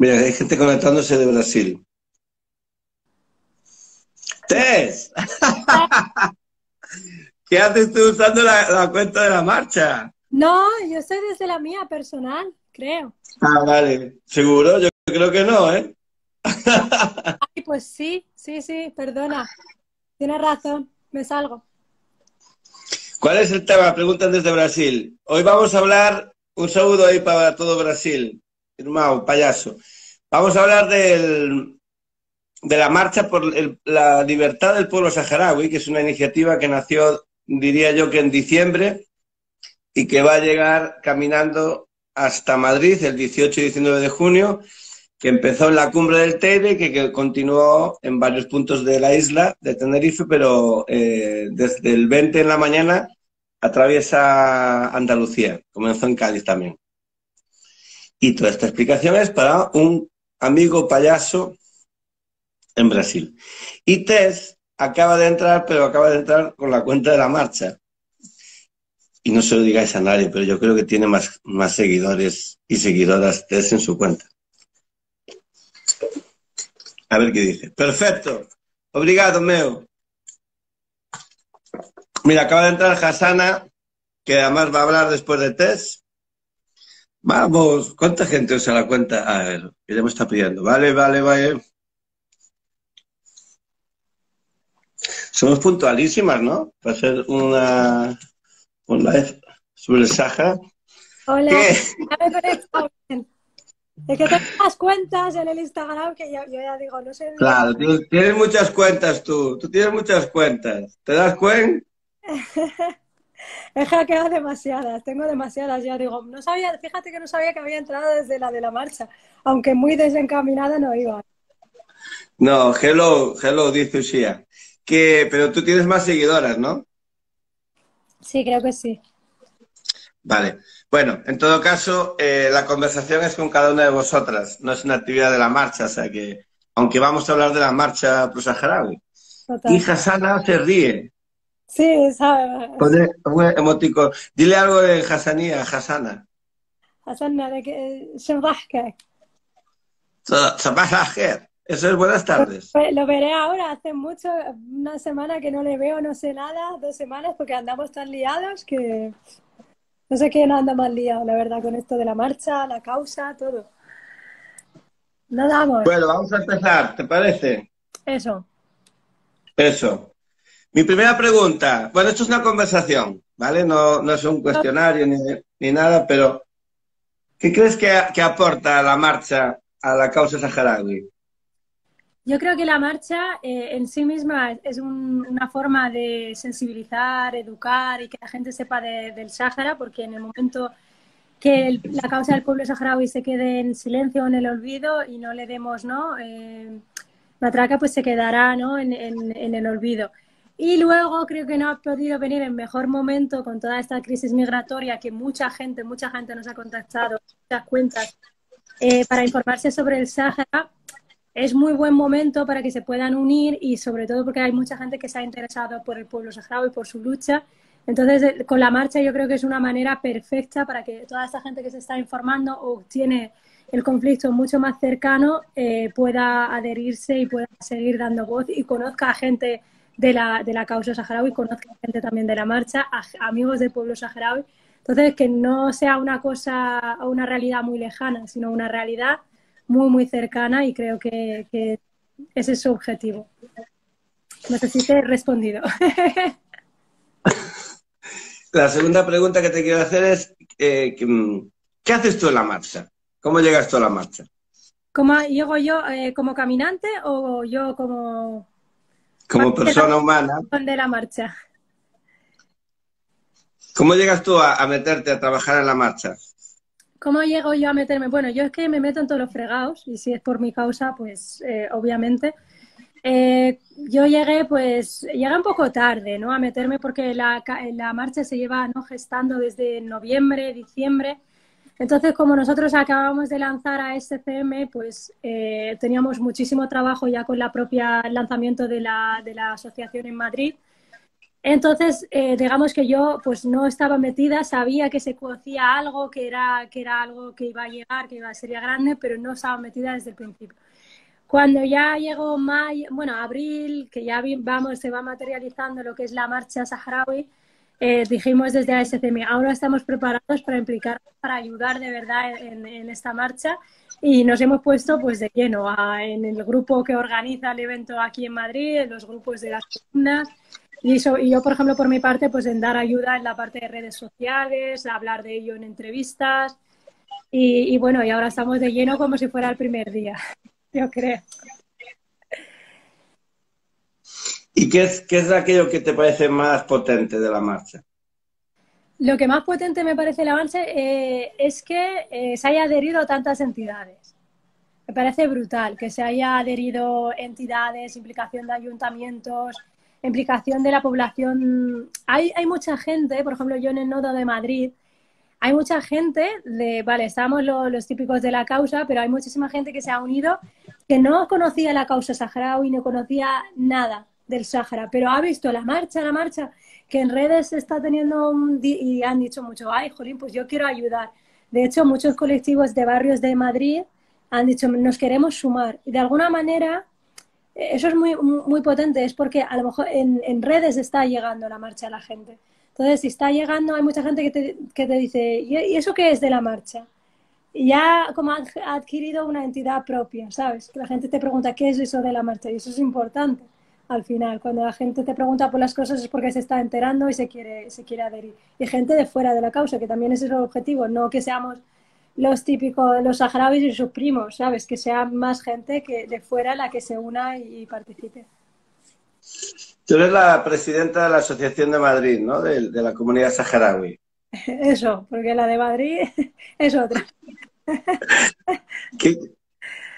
Mira, hay gente conectándose de Brasil. ¡Tess! ¿Qué haces tú usando la cuenta de la marcha? No, yo soy desde la mía personal, creo. Ah, vale. ¿Seguro? Yo creo que no, ¿eh? Ay, pues sí, sí, sí, perdona. Tienes razón, me salgo. ¿Cuál es el tema? Preguntan desde Brasil. Hoy vamos a hablar, un saludo ahí para todo Brasil, hermano, payaso. Vamos a hablar de la marcha por la libertad del pueblo saharaui, que es una iniciativa que nació, diría yo, que en diciembre y que va a llegar caminando hasta Madrid el 18 y 19 de junio, que empezó en la cumbre del Teide, que continuó en varios puntos de la isla de Tenerife, pero desde el 20 en la mañana atraviesa Andalucía, comenzó en Cádiz también. Y toda esta explicación es para un amigo payaso en Brasil. Y Tess acaba de entrar, pero acaba de entrar con la cuenta de la marcha. Y no se lo digáis a nadie, pero yo creo que tiene más seguidores y seguidoras Tess en su cuenta. A ver qué dice. Perfecto. Obrigado, meu. Mira, acaba de entrar Hassanna, que además va a hablar después de Tess. Vamos, ¿cuánta gente usa la cuenta? A ver, que ya me está pidiendo. Vale, vale, vale. Somos puntualísimas, ¿no? Para hacer un live sobre el Sahara. Hola, ya me he conectado bien. Es que tengo más cuentas en el Instagram que yo ya digo, no sé. Claro, tienes muchas cuentas tú tienes muchas cuentas. ¿Te das cuenta? He hackeado demasiadas, tengo demasiadas, ya digo, no sabía, fíjate que no sabía que había entrado desde la de la marcha, aunque muy desencaminada no iba. No, hello, hello, dice Ushia. Que, pero tú tienes más seguidoras, ¿no? Sí, creo que sí. Vale. Bueno, en todo caso, la conversación es con cada una de vosotras. No es una actividad de la marcha, o sea que... Aunque vamos a hablar de la marcha prosaharaui. Y Hassanna se ríe. Sí, sabe. Pone un emotico. Dile algo de Hassanía, Hassanna. Hassanna, de que... Eso es buenas tardes. Lo veré ahora, hace mucho, una semana que no le veo, no sé nada, 2 semanas, porque andamos tan liados que no sé quién anda más liado, la verdad, con esto de la marcha, la causa, todo. Nada más. Bueno, vamos a empezar, ¿te parece? Eso. Eso. Mi primera pregunta, bueno, esto es una conversación, ¿vale? No es un cuestionario ni nada, pero ¿qué crees que aporta la marcha a la causa saharaui? Yo creo que la marcha en sí misma es una forma de sensibilizar, educar y que la gente sepa del Sáhara, porque en el momento que la causa del pueblo saharaui se quede en silencio o en el olvido y no le demos matraca, pues se quedará, ¿no?, en el olvido. Y luego creo que no ha podido venir en mejor momento con toda esta crisis migratoria que mucha gente nos ha contactado, muchas cuentas, para informarse sobre el Sáhara. Es muy buen momento para que se puedan unir y sobre todo porque hay mucha gente que se ha interesado por el pueblo saharaui y por su lucha. Entonces, con la marcha yo creo que es una manera perfecta para que toda esta gente que se está informando o tiene el conflicto mucho más cercano pueda adherirse y pueda seguir dando voz y conozca a gente de la causa saharaui, conozca a gente también de la marcha, a amigos del pueblo saharaui. Entonces, que no sea una cosa o una realidad muy lejana, sino una realidad muy, muy cercana y creo que ese es su objetivo. No sé si te he respondido. La segunda pregunta que te quiero hacer es ¿qué haces tú en la marcha? ¿Cómo llegas tú a la marcha? ¿Cómo llego yo como caminante o yo como... Como persona humana. De la marcha. ¿Cómo llegas tú a meterte a trabajar en la marcha? ¿Cómo llego yo a meterme? Bueno, yo es que me meto en todos los fregados y si es por mi causa, pues obviamente. Yo llegué, pues, un poco tarde, ¿no?, a meterme porque la marcha se lleva, ¿no?, gestando desde noviembre, diciembre. Entonces, como nosotros acabamos de lanzar a ASCM, pues teníamos muchísimo trabajo ya con el lanzamiento de la asociación en Madrid. Entonces, digamos que yo pues no estaba metida, sabía que se cocía algo, que era algo que iba a llegar, que sería grande, pero no estaba metida desde el principio. Cuando ya llegó mayo, bueno, abril, que ya se va materializando lo que es la marcha saharaui, dijimos desde ASCM, ahora estamos preparados para implicarnos, para ayudar de verdad en esta marcha, y nos hemos puesto pues de lleno en el grupo que organiza el evento aquí en Madrid, en los grupos de las columnas. Y yo, por ejemplo, por mi parte, pues en dar ayuda en la parte de redes sociales, hablar de ello en entrevistas. Y bueno, y ahora estamos de lleno como si fuera el primer día, yo creo. ¿Y qué es aquello que te parece más potente de la marcha? Lo que más potente me parece el avance es que se haya adherido a tantas entidades. Me parece brutal que se haya adherido entidades, implicación de ayuntamientos, implicación de la población. Hay mucha gente, por ejemplo, yo en el nodo de Madrid, hay mucha gente, vale, estamos los típicos de la causa, pero hay muchísima gente que se ha unido, que no conocía la causa saharaui, no conocía nada del Sahara, pero ha visto la marcha, que en redes está teniendo y han dicho mucho, ay, jolín, pues yo quiero ayudar. De hecho, muchos colectivos de barrios de Madrid han dicho, nos queremos sumar. Y de alguna manera, eso es muy, muy potente, es porque a lo mejor en redes está llegando la marcha a la gente. Entonces, si está llegando, hay mucha gente que te dice, ¿y eso qué es de la marcha? Y ya como ha adquirido una entidad propia, ¿sabes? Que la gente te pregunta, ¿qué es eso de la marcha? Y eso es importante al final. Cuando la gente te pregunta por las cosas es porque se está enterando y se quiere adherir. Y gente de fuera de la causa, que también ese es el objetivo, no que seamos los típicos, los saharauis y sus primos, ¿sabes? Que sea más gente que de fuera la que se una y participe. Tú eres la presidenta de la Asociación de Madrid, ¿no? De la comunidad saharaui. Eso, porque la de Madrid es otra.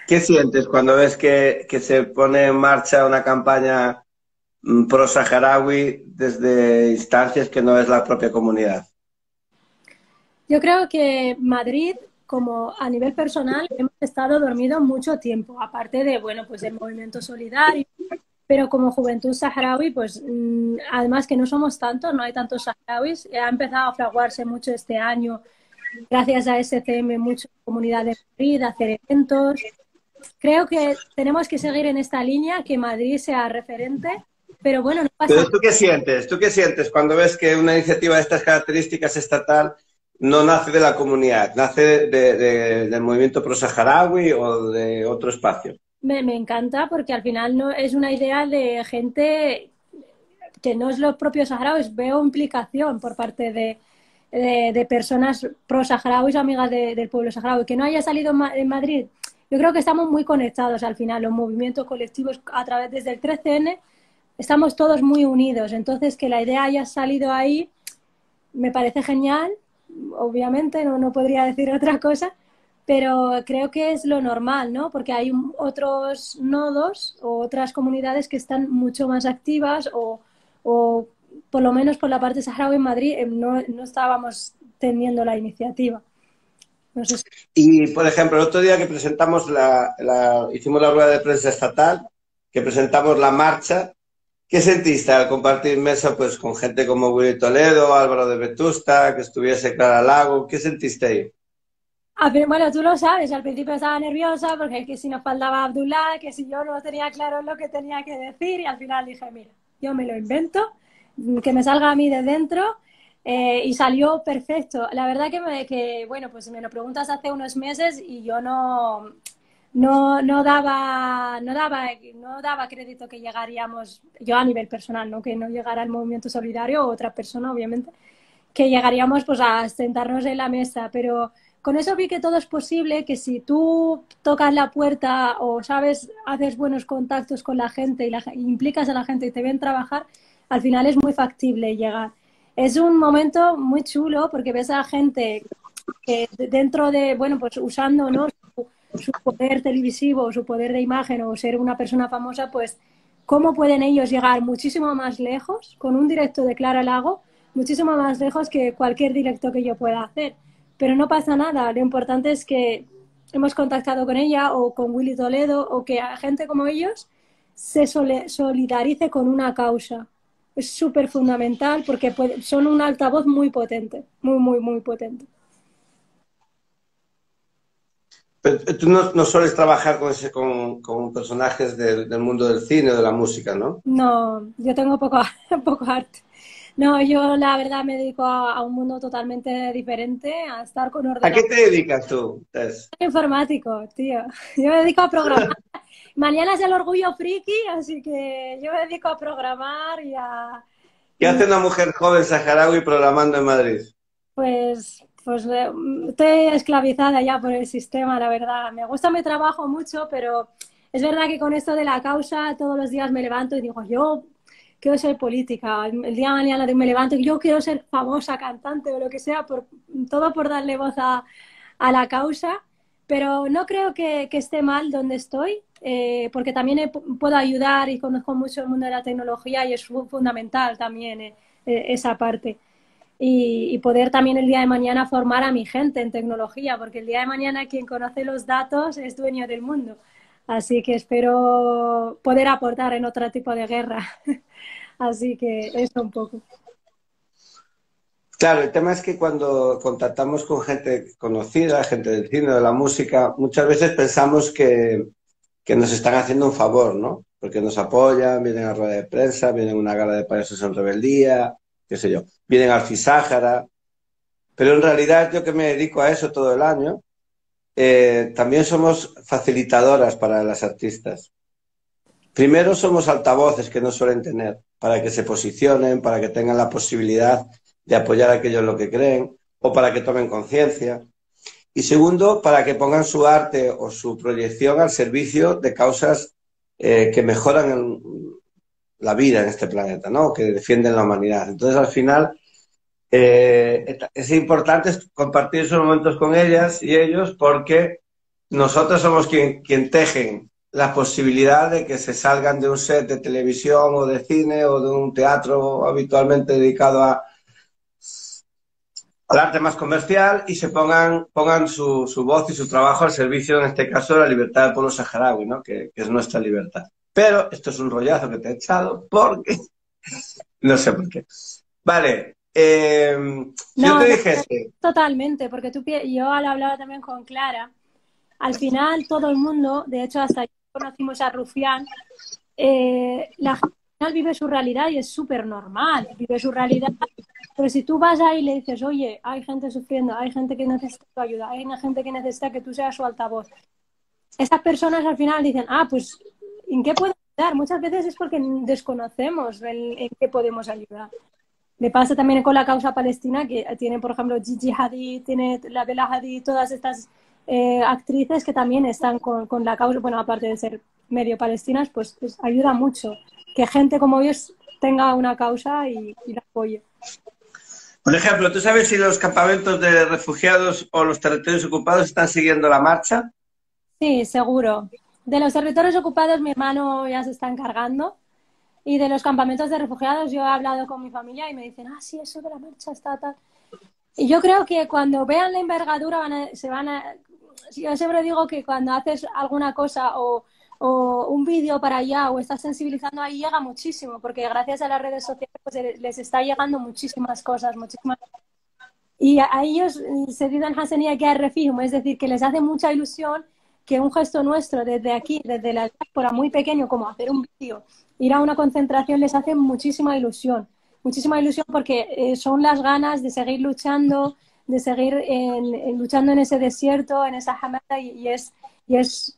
¿Qué sientes cuando ves que se pone en marcha una campaña pro-saharaui desde instancias que no es la propia comunidad? Yo creo que Madrid, como a nivel personal, hemos estado dormidos mucho tiempo, aparte de, bueno, pues el movimiento solidario, pero como juventud saharaui, pues además que no somos tantos, no hay tantos saharauis, ha empezado a fraguarse mucho este año, gracias a SCM, muchas comunidades de Madrid, hacer eventos. Creo que tenemos que seguir en esta línea, que Madrid sea referente. Pero bueno, no pasa nada. ¿Pero tú qué sientes? ¿Tú qué sientes cuando ves que una iniciativa de estas características estatal no nace de la comunidad, nace del movimiento prosaharaui o de otro espacio? Me encanta porque al final no es una idea de gente que no es los propios saharauis. Veo implicación por parte de personas prosaharauis, amigas del pueblo saharaui. Que no haya salido en Madrid. Yo creo que estamos muy conectados al final, los movimientos colectivos a través desde el 13N. Estamos todos muy unidos. Entonces, que la idea haya salido ahí me parece genial. Obviamente, no podría decir otra cosa, pero creo que es lo normal, ¿no? Porque hay otros nodos o otras comunidades que están mucho más activas o por lo menos por la parte saharaui en Madrid no estábamos teniendo la iniciativa. No sé si... Y, por ejemplo, el otro día que presentamos hicimos la rueda de prensa estatal, que presentamos la marcha, ¿qué sentiste al compartir mesa pues con gente como Willy Toledo, Álvaro de Vetusta, que estuviese Clara Lago? ¿Qué sentiste ahí? Bueno, tú lo sabes, al principio estaba nerviosa porque que si nos faltaba Abdullah, que si yo no tenía claro lo que tenía que decir, y al final dije, mira, yo me lo invento, que me salga a mí de dentro, y salió perfecto. La verdad que bueno, pues me lo preguntas hace unos meses y yo no daba crédito que llegaríamos, yo a nivel personal, ¿no? Que no llegara el movimiento solidario o otra persona, obviamente, que llegaríamos pues a sentarnos en la mesa, pero con eso vi que todo es posible, que si tú tocas la puerta o sabes, haces buenos contactos con la gente y implicas a la gente y te ven trabajar, al final es muy factible llegar. Es un momento muy chulo porque ves a gente que dentro de, bueno, pues usando, ¿no?, su poder televisivo, su poder de imagen o ser una persona famosa, pues cómo pueden ellos llegar muchísimo más lejos con un directo de Clara Lago, muchísimo más lejos que cualquier directo que yo pueda hacer. Pero no pasa nada, lo importante es que hemos contactado con ella o con Willy Toledo o que gente como ellos se solidarice con una causa. es súper fundamental porque son un altavoz muy potente, muy potente. Pero tú no sueles trabajar con personajes del mundo del cine o de la música, ¿no? No, yo tengo poco arte. No, yo la verdad me dedico a un mundo totalmente diferente, a estar con ordenadores. ¿A qué te dedicas tú, Tess? Soy informático, tío. Yo me dedico a programar. Mañana es el orgullo friki, así que yo me dedico a programar y a... ¿Qué hace una mujer joven saharaui programando en Madrid? Pues estoy esclavizada ya por el sistema, la verdad. Me gusta mi trabajo mucho, pero es verdad que con esto de la causa todos los días me levanto y digo, yo quiero ser política. El día de mañana me levanto y yo quiero ser famosa, cantante o lo que sea, todo por darle voz a la causa. Pero no creo que esté mal donde estoy, porque también puedo ayudar y conozco mucho el mundo de la tecnología y es fundamental también esa parte. Y poder también el día de mañana formar a mi gente en tecnología, porque el día de mañana quien conoce los datos es dueño del mundo. Así que espero poder aportar en otro tipo de guerra. Así que eso un poco. Claro, el tema es que cuando contactamos con gente conocida, gente del cine, de la música, muchas veces pensamos que nos están haciendo un favor, ¿no? Porque nos apoyan, vienen a rueda de prensa, vienen a una gala de Payasos en Rebeldía... qué sé yo, vienen al Fisáhara, pero en realidad yo que me dedico a eso todo el año, también somos facilitadoras para las artistas. Primero somos altavoces que no suelen tener, para que se posicionen, para que tengan la posibilidad de apoyar aquello en lo que creen, o para que tomen conciencia. Y segundo, para que pongan su arte o su proyección al servicio de causas que mejoran la vida en este planeta, ¿no? Que defienden la humanidad. Entonces, al final, es importante compartir esos momentos con ellas y ellos porque nosotros somos quien tejen la posibilidad de que se salgan de un set de televisión o de cine o de un teatro habitualmente dedicado al arte más comercial y se pongan su voz y su trabajo al servicio, en este caso, de la libertad del pueblo saharaui, ¿no? Que es nuestra libertad. Pero esto es un rollazo que te he echado porque... no sé por qué. Vale. Yo te dije... Totalmente, porque yo al hablar también con Clara, al final todo el mundo, de hecho hasta yo conocimos a Rufián, la gente vive su realidad y es súper normal, vive su realidad. Pero si tú vas ahí y le dices, oye, hay gente sufriendo, hay gente que necesita tu ayuda, hay una gente que necesita que tú seas su altavoz. Estas personas al final dicen, ah, pues... ¿en qué puedo ayudar? Muchas veces es porque desconocemos en qué podemos ayudar. Me pasa también con la causa palestina, que tiene, por ejemplo, Gigi Hadid, tiene la Bella Hadid, todas estas actrices que también están con la causa. Bueno, aparte de ser medio palestinas, pues ayuda mucho que gente como ellos tenga una causa y la apoye. Por ejemplo, ¿tú sabes si los campamentos de refugiados o los territorios ocupados están siguiendo la marcha? Sí, seguro. De los territorios ocupados mi hermano ya se está encargando y de los campamentos de refugiados yo he hablado con mi familia y me dicen, ah, sí, eso de la marcha está tal. Y yo creo que cuando vean la envergadura yo siempre digo que cuando haces alguna cosa o un vídeo para allá o estás sensibilizando ahí llega muchísimo porque gracias a las redes sociales pues, les está llegando muchísimas cosas, Y a ellos se dicen Hassanna Aalia, es decir, que les hace mucha ilusión que un gesto nuestro desde aquí, desde la diáspora muy pequeño, como hacer un vídeo, ir a una concentración, les hace muchísima ilusión porque son las ganas de seguir luchando, de seguir luchando en ese desierto, en esa hamada, y es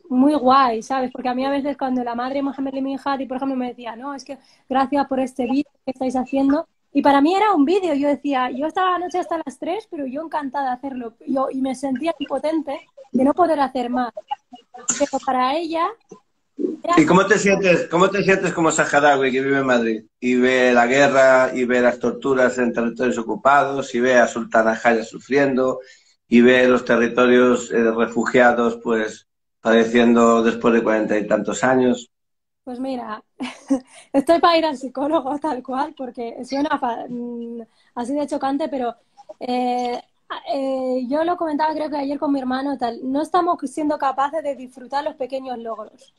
muy guay, ¿sabes? Porque a mí a veces cuando la madre Mohamed Lemin Hadi, por ejemplo, me decía, no, es que gracias por este vídeo que estáis haciendo, y para mí era un vídeo, yo decía, yo estaba anoche hasta las 3, pero yo encantada de hacerlo, y me sentía impotente de no poder hacer más. Pero para ella... ¿Y cómo te sientes como saharaui que vive en Madrid? Y ve la guerra, y ve las torturas en territorios ocupados, y ve a Sultana Khaya sufriendo, y ve los territorios refugiados pues padeciendo después de 40 y tantos años. Pues mira, estoy para ir al psicólogo tal cual, porque suena así de chocante, pero yo lo comentaba creo que ayer con mi hermano, no estamos siendo capaces de disfrutar los pequeños logros.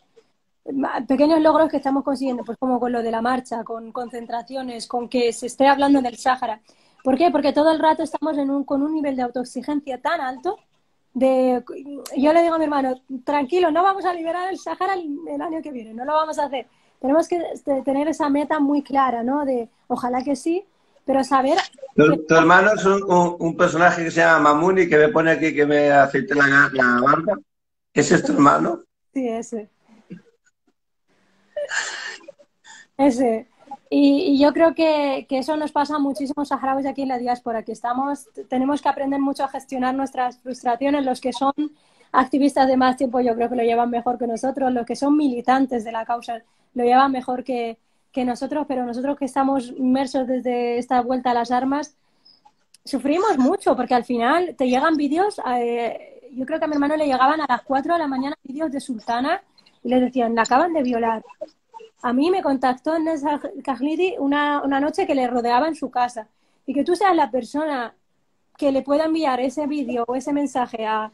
pequeños logros que estamos consiguiendo, pues como con lo de la marcha, con concentraciones, con que se esté hablando del Sáhara. ¿Por qué? Porque todo el rato estamos en con un nivel de autoexigencia tan alto. Yo le digo a mi hermano, tranquilo, no vamos a liberar el Sáhara el año que viene, no lo vamos a hacer. Tenemos que tener esa meta muy clara, ¿no? De ojalá que sí, pero saber... Tu hermano es un personaje que se llama Mamuni, que me pone aquí que me aceite la barba. ¿Ese es tu hermano? Sí, ese. Ese. Y yo creo que eso nos pasa a muchísimos saharauis aquí en la diáspora, que tenemos que aprender mucho a gestionar nuestras frustraciones. Los que son activistas de más tiempo yo creo que lo llevan mejor que nosotros, los que son militantes de la causa lo llevan mejor que nosotros, pero nosotros que estamos inmersos desde esta vuelta a las armas, sufrimos mucho, porque al final te llegan vídeos, yo creo que a mi hermano le llegaban a las 4 de la mañana vídeos de Sultana y les decían, la acaban de violar. A mí me contactó Nazha Khalidi una noche que le rodeaba en su casa. Y que tú seas la persona que le pueda enviar ese vídeo o ese mensaje a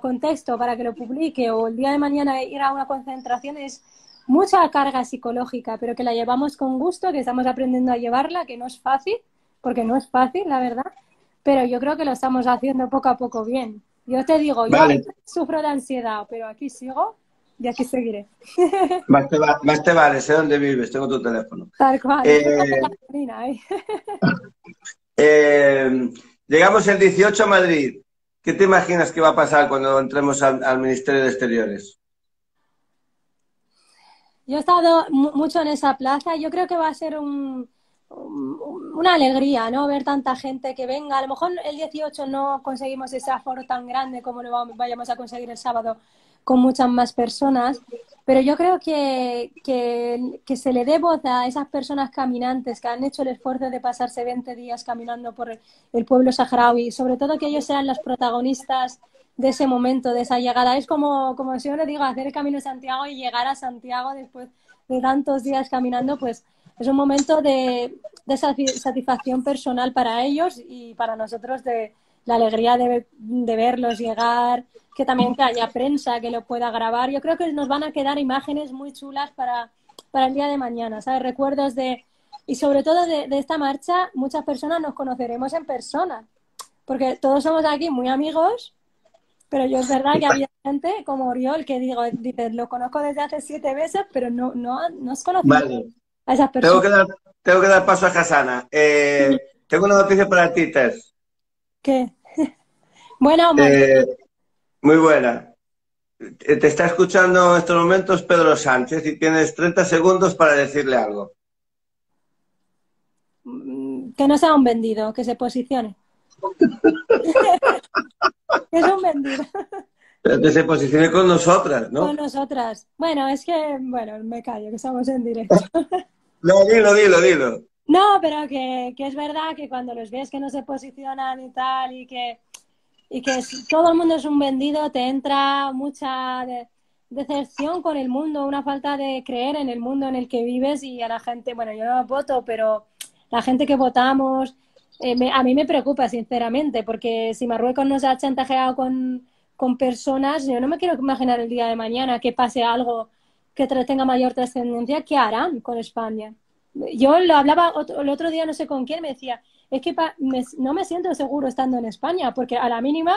Contexto para que lo publique, o el día de mañana ir a una concentración, es mucha carga psicológica, pero que la llevamos con gusto, que estamos aprendiendo a llevarla, que no es fácil, porque no es fácil, la verdad. Pero yo creo que lo estamos haciendo poco a poco bien. Yo te digo, vale. Yo sufro de ansiedad, pero aquí sigo. Y aquí seguiré. Más te vale, sé dónde vives, tengo tu teléfono. Tal cual. Llegamos el 18 a Madrid. ¿Qué te imaginas que va a pasar cuando entremos al Ministerio de Exteriores? Yo he estado mucho en esa plaza. Yo creo que va a ser una alegría, ¿no? Ver tanta gente que venga. A lo mejor el 18 no conseguimos ese aforo tan grande como lo vayamos a conseguir el sábado, con muchas más personas, pero yo creo que se le dé voz a esas personas caminantes que han hecho el esfuerzo de pasarse 20 días caminando por el pueblo saharaui, sobre todo que ellos sean los protagonistas de ese momento, de esa llegada. Es como si yo le digo, hacer el Camino de Santiago y llegar a Santiago después de tantos días caminando, pues es un momento de satisfacción personal para ellos y para nosotros de la alegría de verlos llegar, que también que haya prensa que lo pueda grabar. Yo creo que nos van a quedar imágenes muy chulas para el día de mañana, ¿sabes? Recuerdos y sobre todo de esta marcha, muchas personas nos conoceremos en persona, porque todos somos aquí muy amigos, pero yo es verdad que había gente como Oriol que dice, lo conozco desde hace 7 meses, pero no os conocemos, vale, a esas personas. Tengo que dar paso a Hassanna. Tengo una noticia para ti, Tess. ¿Qué? ¿Buena o mala? Muy buena. Te está escuchando en estos momentos Pedro Sánchez y tienes 30 segundos para decirle algo. Que no sea un vendido, que se posicione. Es un vendido. Pero que se posicione con nosotras, ¿no? Con nosotras. Bueno, es que, bueno, me callo, que estamos en directo. No, dilo. No, pero que es verdad que cuando los ves que no se posicionan y tal, y que todo el mundo es un vendido, te entra mucha decepción con el mundo, una falta de creer en el mundo en el que vives. Y a la gente, bueno, yo no voto, pero la gente que votamos, a mí me preocupa sinceramente, porque si Marruecos nos ha chantajeado con personas, yo no me quiero imaginar el día de mañana que pase algo que tenga mayor trascendencia. ¿Qué harán con España? Yo lo hablaba el otro día, no sé con quién, me decía, es que no me siento seguro estando en España, porque a la mínima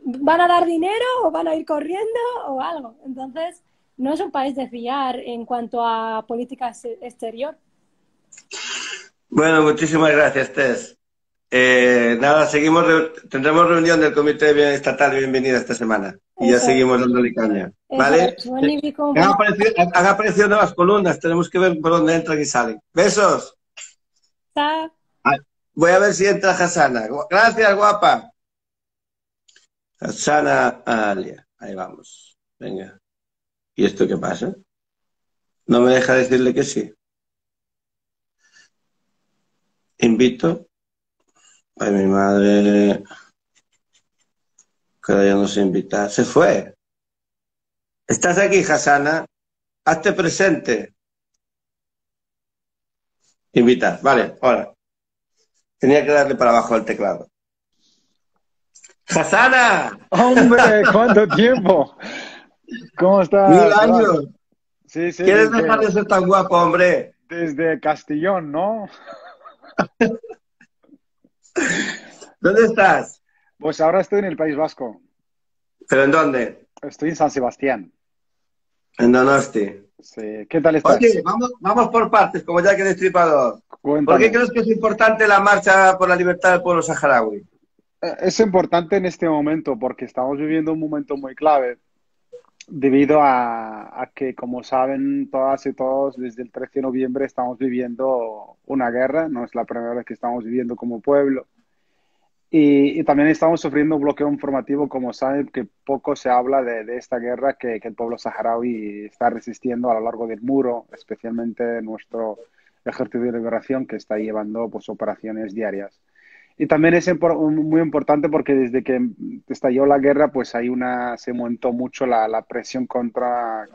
van a dar dinero o van a ir corriendo o algo. Entonces, no es un país de fiar en cuanto a política exterior. Bueno, muchísimas gracias, Tess. Nada, tendremos reunión del Comité Estatal de Bienvenida esta semana. Y ya seguimos dándole caña, ¿vale? Han aparecido nuevas columnas, tenemos que ver por dónde entran y salen. ¡Besos! Chao. Voy a ver si entra Hassanna. Gracias, guapa. Hassanna Aalia. Ahí vamos. Venga. ¿Y esto qué pasa? No me deja decirle que sí. Invito. Ay, mi madre... Que ya nos invita. Se fue. ¿Estás aquí, Hassanna? Hazte presente. Invitar. Vale, ahora. Tenía que darle para abajo al teclado. ¡Hassanna! ¡Hombre! ¡Cuánto tiempo! ¿Cómo estás? Mil años. Sí, sí, ¿quieres dejar de ser tan guapo, hombre? Desde Castellón, ¿no? ¿Dónde estás? Pues ahora estoy en el País Vasco. ¿Pero en dónde? Estoy en San Sebastián. En Donosti. Sí. ¿Qué tal estás? Oye, vamos por partes, como ya que destripador. ¿Por qué crees que es importante la marcha por la libertad del pueblo saharaui? Es importante en este momento porque estamos viviendo un momento muy clave debido a que, como saben todas y todos, desde el 13 de noviembre estamos viviendo una guerra. No es la primera vez que estamos viviendo como pueblo. Y también estamos sufriendo un bloqueo informativo, como saben, que poco se habla de esta guerra que el pueblo saharaui está resistiendo a lo largo del muro, especialmente nuestro Ejército de Liberación, que está llevando pues, operaciones diarias. Y también es muy importante porque desde que estalló la guerra, pues hay se aumentó mucho la represión contra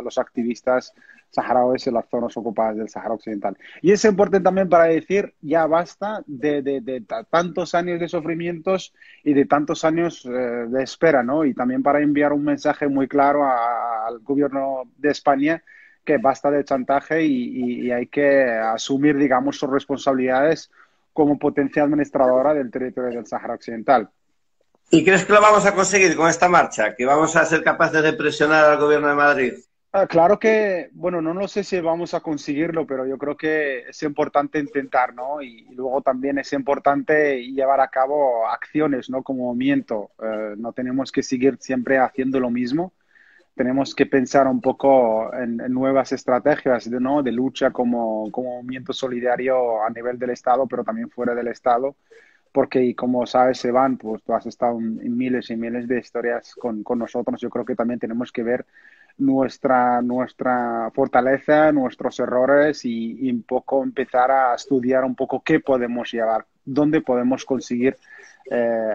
los activistas saharauis en las zonas ocupadas del Sahara Occidental. Y es importante también para decir, ya basta de tantos años de sufrimientos y de tantos años de espera, ¿no? Y también para enviar un mensaje muy claro al gobierno de España, que basta de chantaje y hay que asumir, digamos, sus responsabilidades como potencia administradora del territorio del Sahara Occidental. ¿Y crees que lo vamos a conseguir con esta marcha? ¿Que vamos a ser capaces de presionar al gobierno de Madrid? Claro que, bueno, no sé si vamos a conseguirlo, pero yo creo que es importante intentar, ¿no? Y luego también es importante llevar a cabo acciones, ¿no? Como movimiento. No tenemos que seguir siempre haciendo lo mismo. Tenemos que pensar un poco en nuevas estrategias, ¿no? De lucha como movimiento solidario a nivel del Estado, pero también fuera del Estado, porque como sabes, Iván, pues tú has estado en miles y miles de historias con nosotros. Yo creo que también tenemos que ver nuestra fortaleza, nuestros errores y un poco empezar a estudiar un poco qué podemos llevar, dónde podemos conseguir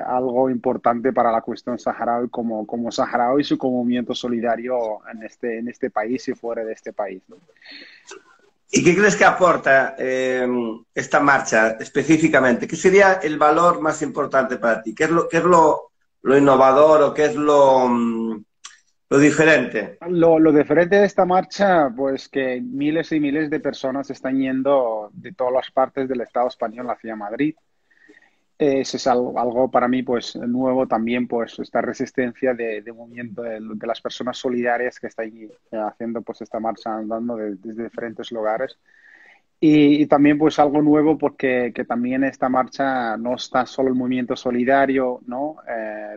algo importante para la cuestión saharaui como saharaui y su movimiento solidario en este país y fuera de este país, ¿no? ¿Y qué crees que aporta esta marcha específicamente? ¿Qué sería el valor más importante para ti? ¿Qué es lo innovador o qué es lo diferente? Lo diferente de esta marcha, pues que miles y miles de personas están yendo de todas las partes del Estado español hacia Madrid. Eso es algo para mí pues nuevo también, pues esta resistencia de movimiento de las personas solidarias que están haciendo pues esta marcha, andando desde diferentes lugares. Y también pues algo nuevo porque que también esta marcha no está solo el movimiento solidario, ¿no?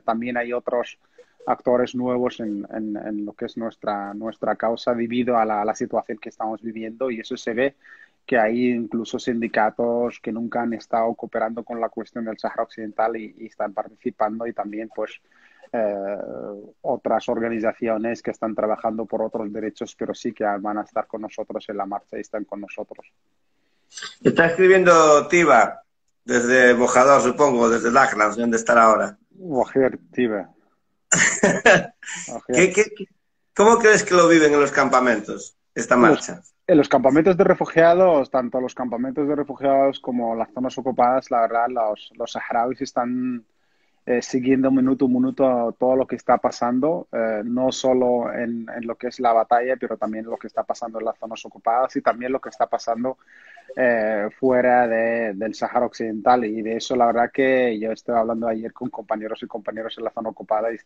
También hay otros actores nuevos en lo que es nuestra causa debido a la situación que estamos viviendo, y eso se ve que hay incluso sindicatos que nunca han estado cooperando con la cuestión del Sahara Occidental y están participando, y también pues otras organizaciones que están trabajando por otros derechos, pero sí que van a estar con nosotros en la marcha y están con nosotros. Está escribiendo Tiba desde Bojador, supongo, desde Lajla, donde estará ahora. Mujer, Tiba. ¿Cómo crees que lo viven en los campamentos esta marcha? En los campamentos de refugiados, tanto los campamentos de refugiados como las zonas ocupadas, la verdad, los saharauis están siguiendo minuto a minuto todo lo que está pasando, no solo en lo que es la batalla, pero también lo que está pasando en las zonas ocupadas y también lo que está pasando fuera del Sahara Occidental. Y de eso, la verdad que yo estaba hablando ayer con compañeros y compañeras en la zona ocupada y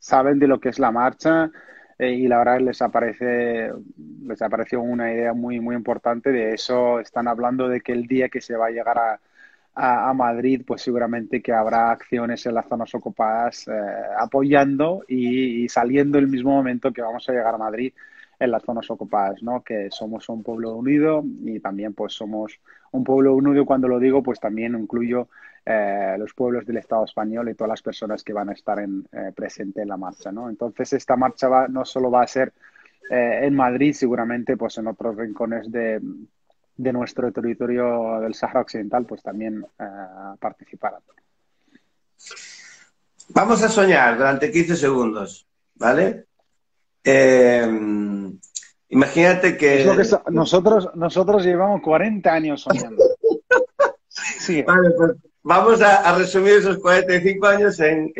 saben de lo que es la marcha. Y la verdad les apareció una idea muy, muy importante. De eso están hablando, de que el día que se va a llegar a Madrid, pues seguramente que habrá acciones en las zonas ocupadas apoyando y saliendo el mismo momento que vamos a llegar a Madrid en las zonas ocupadas, ¿no? Que somos un pueblo unido, y también pues somos un pueblo unido. Cuando lo digo, pues también incluyo los pueblos del Estado español y todas las personas que van a estar presentes en la marcha, ¿no? Entonces esta marcha no solo va a ser en Madrid, seguramente pues en otros rincones de nuestro territorio del Sahara Occidental pues también participarán. Vamos a soñar durante 15 segundos, ¿vale? Imagínate que... Nosotros llevamos 40 años soñando. Sí. Vale, pues vamos a resumir esos 45 años en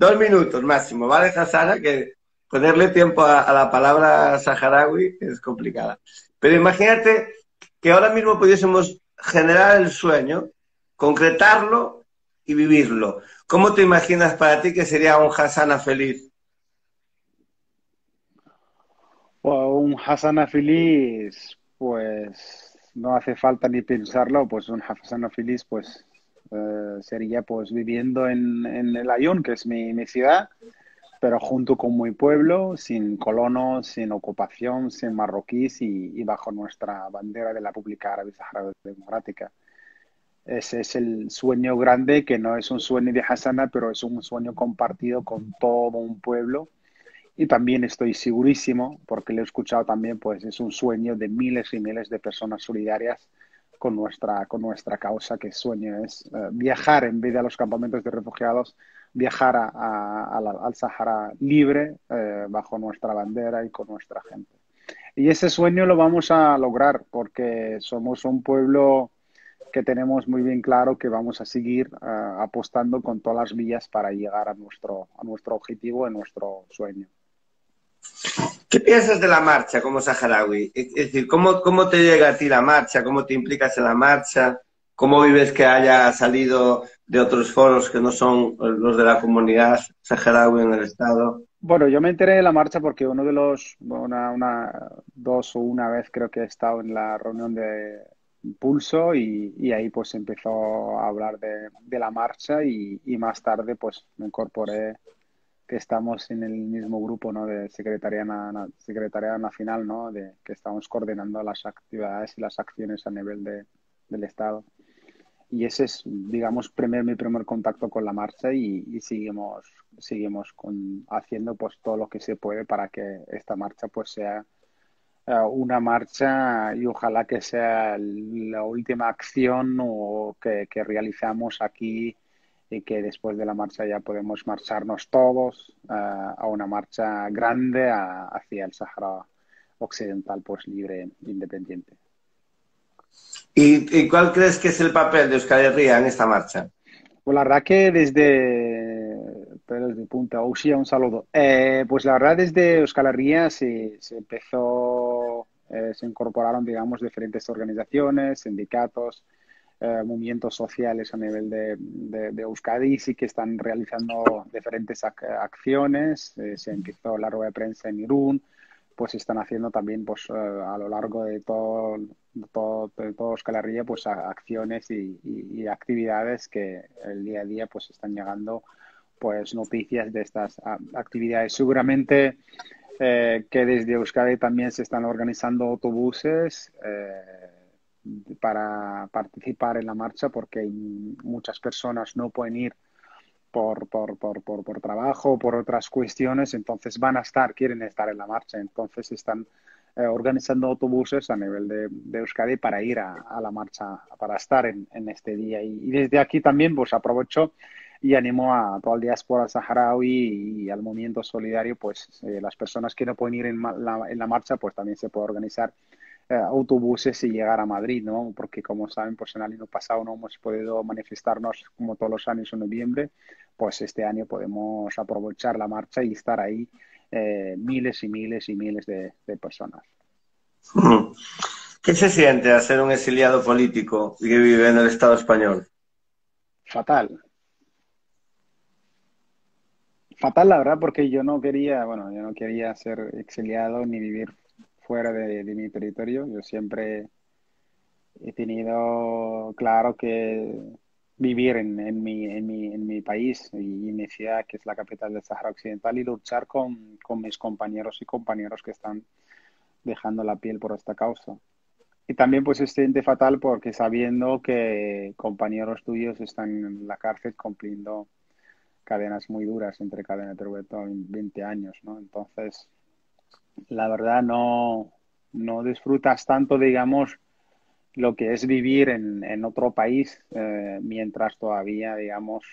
2 minutos máximo, ¿vale, Hassanna? Que ponerle tiempo a la palabra saharaui es complicada. Pero imagínate que ahora mismo pudiésemos generar el sueño, concretarlo y vivirlo. ¿Cómo te imaginas para ti que sería un Hassanna feliz? Wow, un Hassanna feliz, pues no hace falta ni pensarlo, pues un Hassanna feliz pues sería pues viviendo en el Ayun, que es mi ciudad, pero junto con mi pueblo, sin colonos, sin ocupación, sin marroquíes y bajo nuestra bandera de la República Árabe Saharaui Democrática. Ese es el sueño grande, que no es un sueño de Hassanna, pero es un sueño compartido con todo un pueblo. Y también estoy segurísimo, porque lo he escuchado también, pues es un sueño de miles y miles de personas solidarias con nuestra causa, que sueño es viajar, en vez de a los campamentos de refugiados, viajar al Sahara libre, bajo nuestra bandera y con nuestra gente. Y ese sueño lo vamos a lograr, porque somos un pueblo que tenemos muy bien claro que vamos a seguir apostando con todas las vías para llegar a nuestro objetivo, a nuestro sueño. ¿Qué piensas de la marcha como saharaui? Es decir, ¿cómo te llega a ti la marcha? ¿Cómo te implicas en la marcha? ¿Cómo vives que haya salido de otros foros que no son los de la comunidad saharaui en el Estado? Bueno, yo me enteré de la marcha porque uno de los... una vez creo que he estado en la reunión de Impulso y ahí pues empezó a hablar de la marcha y más tarde pues me incorporé, que estamos en el mismo grupo, ¿no?, de Secretaría Nacional, ¿no?, de que estamos coordinando las actividades y las acciones a nivel del Estado. Y ese es, digamos, mi primer contacto con la marcha y seguimos haciendo pues todo lo que se puede para que esta marcha pues sea una marcha y ojalá que sea la última acción o que realizamos aquí, y que después de la marcha ya podemos marcharnos todos a una marcha grande hacia el Sahara Occidental, pues libre e independiente. ¿Y cuál crees que es el papel de Euskal Herria en esta marcha? Pues la verdad que desde Punta Uxía, un saludo. Pues la verdad desde Euskal Herria se empezó, se incorporaron, digamos, diferentes organizaciones, sindicatos, movimientos sociales a nivel de Euskadi, sí que están realizando diferentes acciones. Se empezó la rueda de prensa en Irún, pues están haciendo también pues a lo largo de todo Euskal Herria pues acciones y actividades que el día a día pues están llegando pues noticias de estas actividades. Seguramente que desde Euskadi también se están organizando autobuses para participar en la marcha, porque muchas personas no pueden ir por trabajo, por otras cuestiones, entonces quieren estar en la marcha, entonces están organizando autobuses a nivel de Euskadi para ir a la marcha, para estar en este día. Y desde aquí también pues aprovecho y animo a toda la diáspora saharaui y al movimiento solidario, pues las personas que no pueden ir en la marcha, pues también se puede organizar autobuses y llegar a Madrid, ¿no? Porque como saben, pues en el año pasado no hemos podido manifestarnos como todos los años en noviembre, pues este año podemos aprovechar la marcha y estar ahí miles y miles y miles de personas. ¿Qué se siente al ser un exiliado político que vive en el Estado español? Fatal. Fatal, la verdad, porque yo no quería ser exiliado ni vivir fuera de mi territorio. Yo siempre he tenido claro que vivir en mi país y en mi ciudad, que es la capital del Sahara Occidental, y luchar con mis compañeros y compañeras que están dejando la piel por esta causa. Y también pues es fatal porque sabiendo que compañeros tuyos están en la cárcel cumpliendo cadenas muy duras, entre cadena perpetua y 20 años, ¿no? Entonces, la verdad no disfrutas tanto, digamos, lo que es vivir en otro país, mientras todavía, digamos,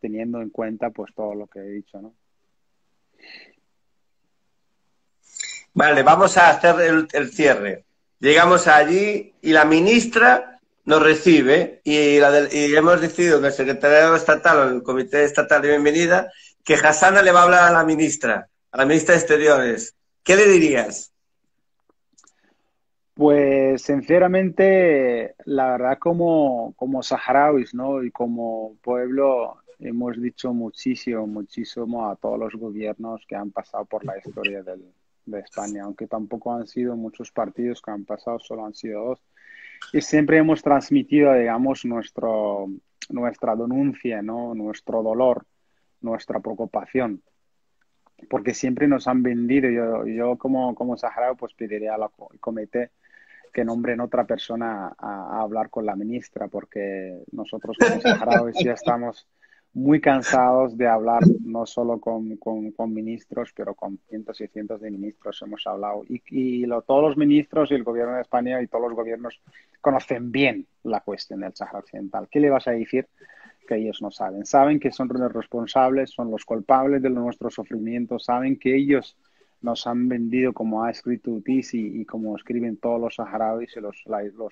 teniendo en cuenta pues todo lo que he dicho, ¿no? Vale, vamos a hacer el cierre. Llegamos allí y la ministra nos recibe y hemos decidido que el secretario estatal o el comité estatal de bienvenida, que Hassanna le va a hablar a la ministra de Exteriores. ¿Qué le dirías? Pues sinceramente, la verdad, como saharauis, ¿no? Y como pueblo, hemos dicho muchísimo a todos los gobiernos que han pasado por la historia de España, aunque tampoco han sido muchos partidos que han pasado, solo han sido dos. Y siempre hemos transmitido, digamos, nuestra denuncia, ¿no? Nuestro dolor, nuestra preocupación, porque siempre nos han vendido. Yo como saharaui, pues pediría al comité que nombren otra persona a hablar con la ministra, porque nosotros como saharauis ya estamos muy cansados de hablar no solo con ministros, pero con cientos y cientos de ministros hemos hablado. Y todos los ministros y el gobierno de España y todos los gobiernos conocen bien la cuestión del Sahara Occidental. ¿Qué le vas a decir que ellos no saben? Saben que son los responsables, son los culpables de nuestro sufrimiento, saben que ellos nos han vendido, como ha escrito TeshSidi y como escriben todos los saharauis y los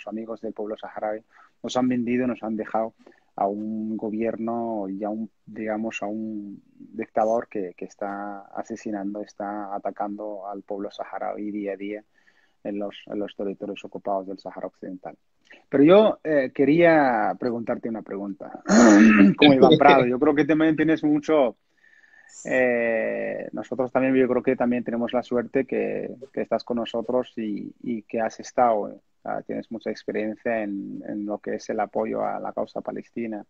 amigos del pueblo saharaui, nos han vendido, nos han dejado a un gobierno y a un, digamos, a un dictador que está asesinando, está atacando al pueblo saharaui día a día en los territorios ocupados del Sahara Occidental. Pero yo quería preguntarte una pregunta, como Iván Prado. Yo creo que también tienes mucho... nosotros también, yo creo que también tenemos la suerte que estás con nosotros y que has estado... Tienes mucha experiencia en lo que es el apoyo a la causa palestina.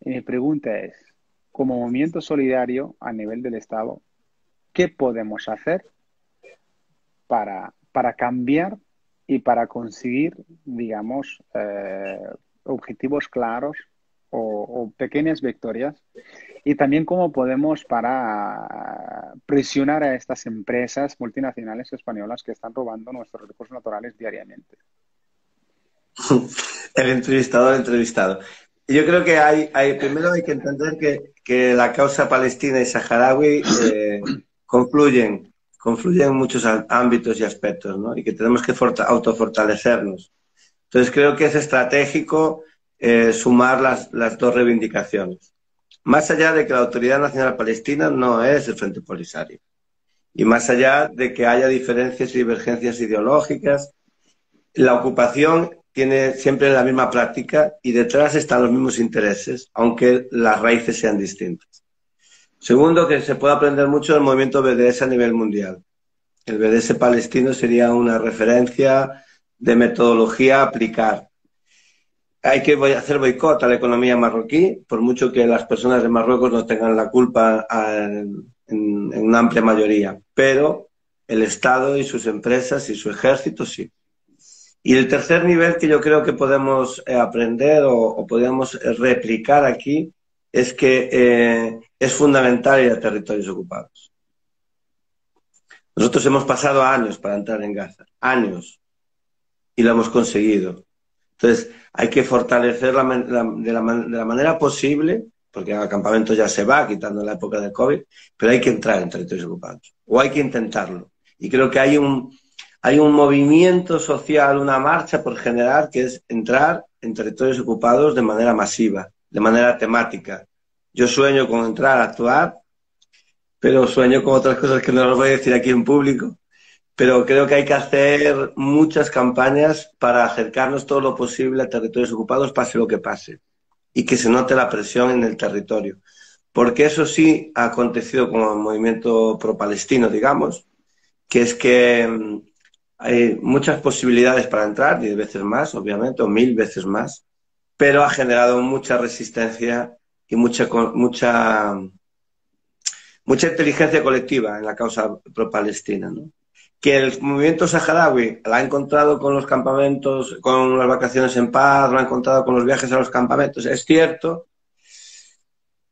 Y mi pregunta es, como movimiento solidario a nivel del Estado, ¿qué podemos hacer para cambiar y para conseguir, digamos, objetivos claros o pequeñas victorias? Y también cómo podemos para presionar a estas empresas multinacionales españolas que están robando nuestros recursos naturales diariamente. El entrevistador entrevistado. Yo creo que primero hay que entender que la causa palestina y saharaui confluyen en muchos ámbitos y aspectos, ¿no? Y que tenemos que autofortalecernos. Entonces creo que es estratégico sumar las dos reivindicaciones. Más allá de que la Autoridad Nacional Palestina no es el Frente Polisario. Y más allá de que haya diferencias y divergencias ideológicas, la ocupación tiene siempre la misma práctica y detrás están los mismos intereses, aunque las raíces sean distintas. Segundo, que se puede aprender mucho del movimiento BDS a nivel mundial. El BDS palestino sería una referencia de metodología a aplicar. Hay que hacer boicot a la economía marroquí, por mucho que las personas de Marruecos no tengan la culpa en una amplia mayoría, pero el Estado y sus empresas y su ejército sí. Y el tercer nivel que yo creo que podemos aprender o podemos replicar aquí es que es fundamental ir a territorios ocupados. Nosotros hemos pasado años para entrar en Gaza, años, y lo hemos conseguido. Entonces, hay que fortalecer de la manera posible, porque el campamento ya se va, quitando la época del COVID, pero hay que entrar en territorios ocupados, o hay que intentarlo. Y creo que hay un movimiento social, una marcha por generar, que es entrar en territorios ocupados de manera masiva, de manera temática. Yo sueño con entrar a actuar, pero sueño con otras cosas que no las voy a decir aquí en público. Pero creo que hay que hacer muchas campañas para acercarnos todo lo posible a territorios ocupados, pase lo que pase, y que se note la presión en el territorio. Porque eso sí ha acontecido con el movimiento pro-palestino, digamos, que es que hay muchas posibilidades para entrar, 10 veces más, obviamente, o 1000 veces más, pero ha generado mucha resistencia y mucha inteligencia colectiva en la causa pro-palestina, ¿no? Que el movimiento saharaui la ha encontrado con los campamentos, con las vacaciones en paz, lo ha encontrado con los viajes a los campamentos, es cierto,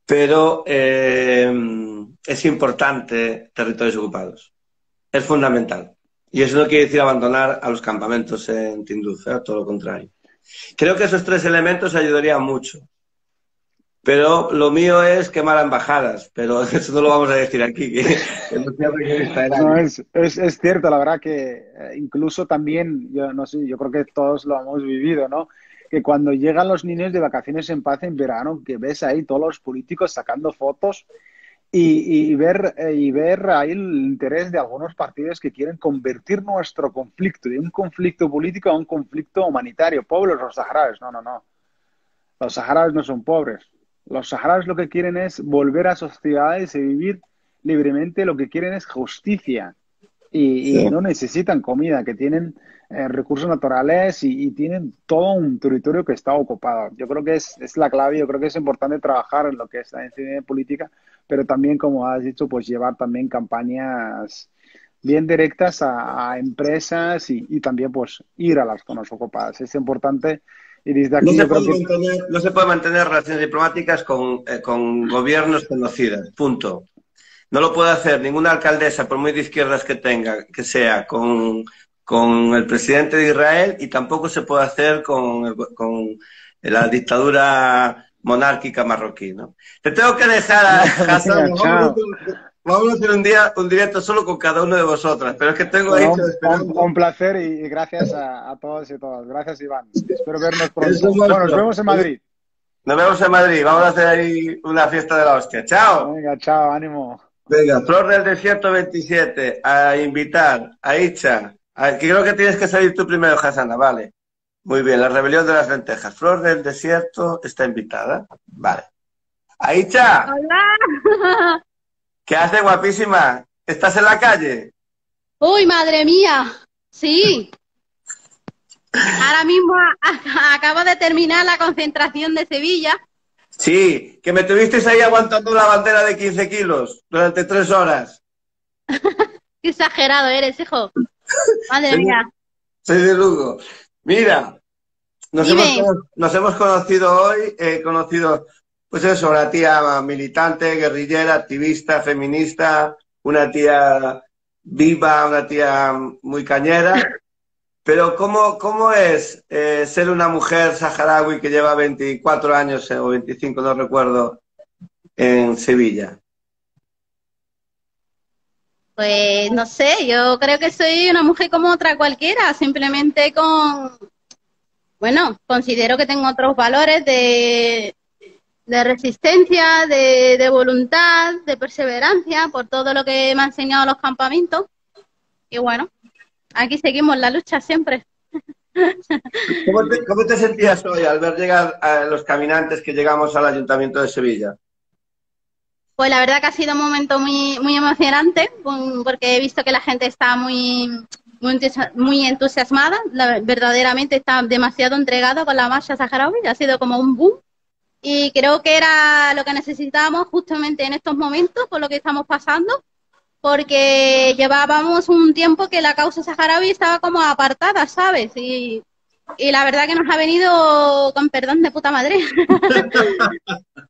pero es importante territorios ocupados, es fundamental. Y eso no quiere decir abandonar a los campamentos en Tinduf, todo lo contrario. Creo que esos tres elementos ayudarían mucho. Pero lo mío es quemar embajadas, pero eso no lo vamos a decir aquí. No, es cierto, la verdad que incluso también, yo no sé, yo creo que todos lo hemos vivido, ¿no? que cuando llegan los niños de vacaciones en paz en verano, que ves ahí todos los políticos sacando fotos y ver ahí el interés de algunos partidos que quieren convertir nuestro conflicto de un conflicto político a un conflicto humanitario. Pobres los saharauis. No, no, no. Los saharauis no son pobres. Los saharauis lo que quieren es volver a sociedades y vivir libremente. Lo que quieren es justicia. Y no necesitan comida, que tienen recursos naturales y tienen todo un territorio que está ocupado. Yo creo que es la clave. Yo creo que es importante trabajar en lo que es la incidencia política, pero también, como has dicho, pues llevar también campañas bien directas a empresas y también pues ir a las zonas ocupadas. Es importante. Y desde aquí no se puede mantener relaciones diplomáticas con gobiernos genocidas, punto. No lo puede hacer ninguna alcaldesa, por muy de izquierdas que tenga, que sea, con el presidente de Israel, y tampoco se puede hacer con la dictadura monárquica marroquí, ¿no? Te tengo que dejar, Hassan. Vamos a hacer un directo solo con cada uno de vosotras, pero es que tengo ahí... Un placer y gracias a todos y todas. Gracias, Iván. Espero vernos pronto. Bueno, nos vemos en Madrid. Nos vemos en Madrid. Vamos a hacer ahí una fiesta de la hostia. ¡Chao! Venga, chao, ánimo. Venga, Flor del Desierto 27, a invitar a Icha. Creo que tienes que salir tú primero, Hassanna, vale. Muy bien, la rebelión de las lentejas. Flor del Desierto está invitada. Vale. ¡Aicha! ¡Hola! ¿Qué haces, guapísima? ¿Estás en la calle? ¡Uy, madre mía! Sí. Ahora mismo acabo de terminar la concentración de Sevilla. Sí, que me tuvisteis ahí aguantando la bandera de 15 kilos durante 3 horas. Qué exagerado eres, hijo. Madre mía. Soy de Lugo. Mira, nos hemos conocido hoy, pues eso, una tía militante, guerrillera, activista, feminista, una tía viva, una tía muy cañera. Pero ¿cómo es ser una mujer saharaui que lleva 24 años o 25, no recuerdo, en Sevilla? Pues no sé, yo creo que soy una mujer como otra cualquiera, simplemente considero que tengo otros valores de resistencia, de voluntad, de perseverancia, por todo lo que me han enseñado los campamentos, y bueno... Aquí seguimos la lucha siempre. ¿Cómo te sentías hoy al ver llegar a los caminantes que llegamos al Ayuntamiento de Sevilla? Pues la verdad que ha sido un momento muy, muy emocionante, porque he visto que la gente está muy entusiasmada, verdaderamente está demasiado entregada con la marcha saharaui, ha sido como un boom. Y creo que era lo que necesitábamos justamente en estos momentos, por lo que estamos pasando, porque llevábamos un tiempo que la causa saharaui estaba como apartada, ¿sabes? Y la verdad que nos ha venido con perdón de puta madre.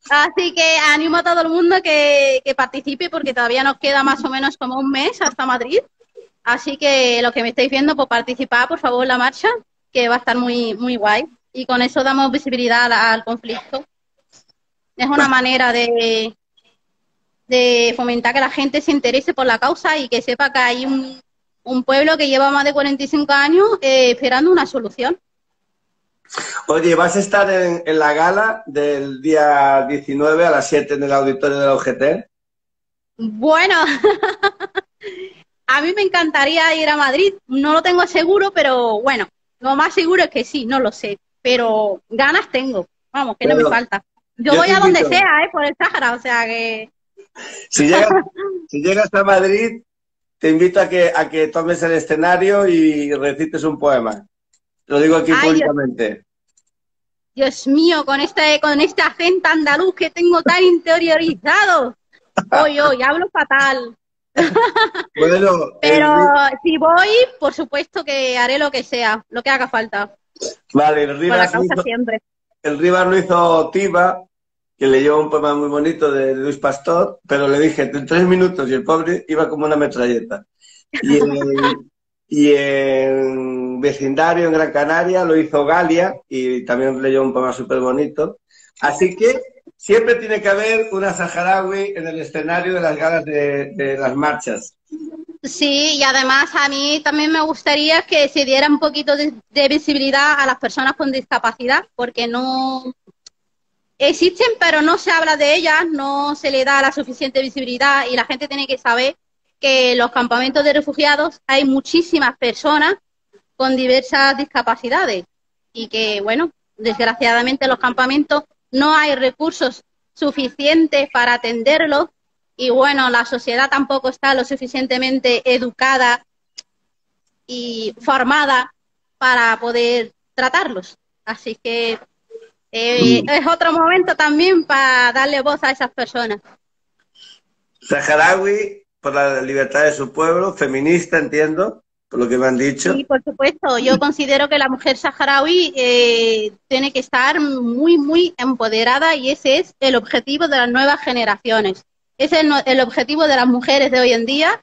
Así que animo a todo el mundo que participe, porque todavía nos queda más o menos como un mes hasta Madrid. Así que los que me estáis viendo, pues participad, por favor, en la marcha, que va a estar muy, muy guay. Y con eso damos visibilidad al conflicto. Es una manera de fomentar que la gente se interese por la causa y que sepa que hay un pueblo que lleva más de 45 años esperando una solución. Oye, vas a estar en la gala del día 19 a las 7 en el auditorio de la UGT. Bueno, a mí me encantaría ir a Madrid, no lo tengo seguro, pero bueno, lo más seguro es que sí, no lo sé, pero ganas tengo, vamos, que no me falta. Yo voy a donde sea, por el Sahara, o sea que... Si llegas a Madrid, te invito a que tomes el escenario y recites un poema. Lo digo aquí públicamente. Dios mío, con este acento andaluz que tengo tan interiorizado. Hoy hablo fatal. Bueno, pero si voy, por supuesto que haré lo que sea, lo que haga falta. Vale, el Rivas lo hizo Tiba, que le lleva un poema muy bonito de Luis Pastor, pero le dije en 3 minutos y el pobre iba como una metralleta. Y en Vecindario, en Gran Canaria, lo hizo Galia y también le lleva un poema súper bonito. Así que siempre tiene que haber una saharaui en el escenario de las galas de las marchas. Sí, y además a mí también me gustaría que se diera un poquito de visibilidad a las personas con discapacidad, porque no existen, pero no se habla de ellas, no se le da la suficiente visibilidad, y la gente tiene que saber que en los campamentos de refugiados hay muchísimas personas con diversas discapacidades y que, bueno, desgraciadamente en los campamentos no hay recursos suficientes para atenderlos. Y bueno, la sociedad tampoco está lo suficientemente educada y formada para poder tratarlos. Así que es otro momento también para darle voz a esas personas. Saharaui, por la libertad de su pueblo, feminista, entiendo, por lo que me han dicho. Sí, por supuesto. Yo considero que la mujer saharaui tiene que estar muy, muy empoderada, y ese es el objetivo de las nuevas generaciones. Ese es el objetivo de las mujeres de hoy en día,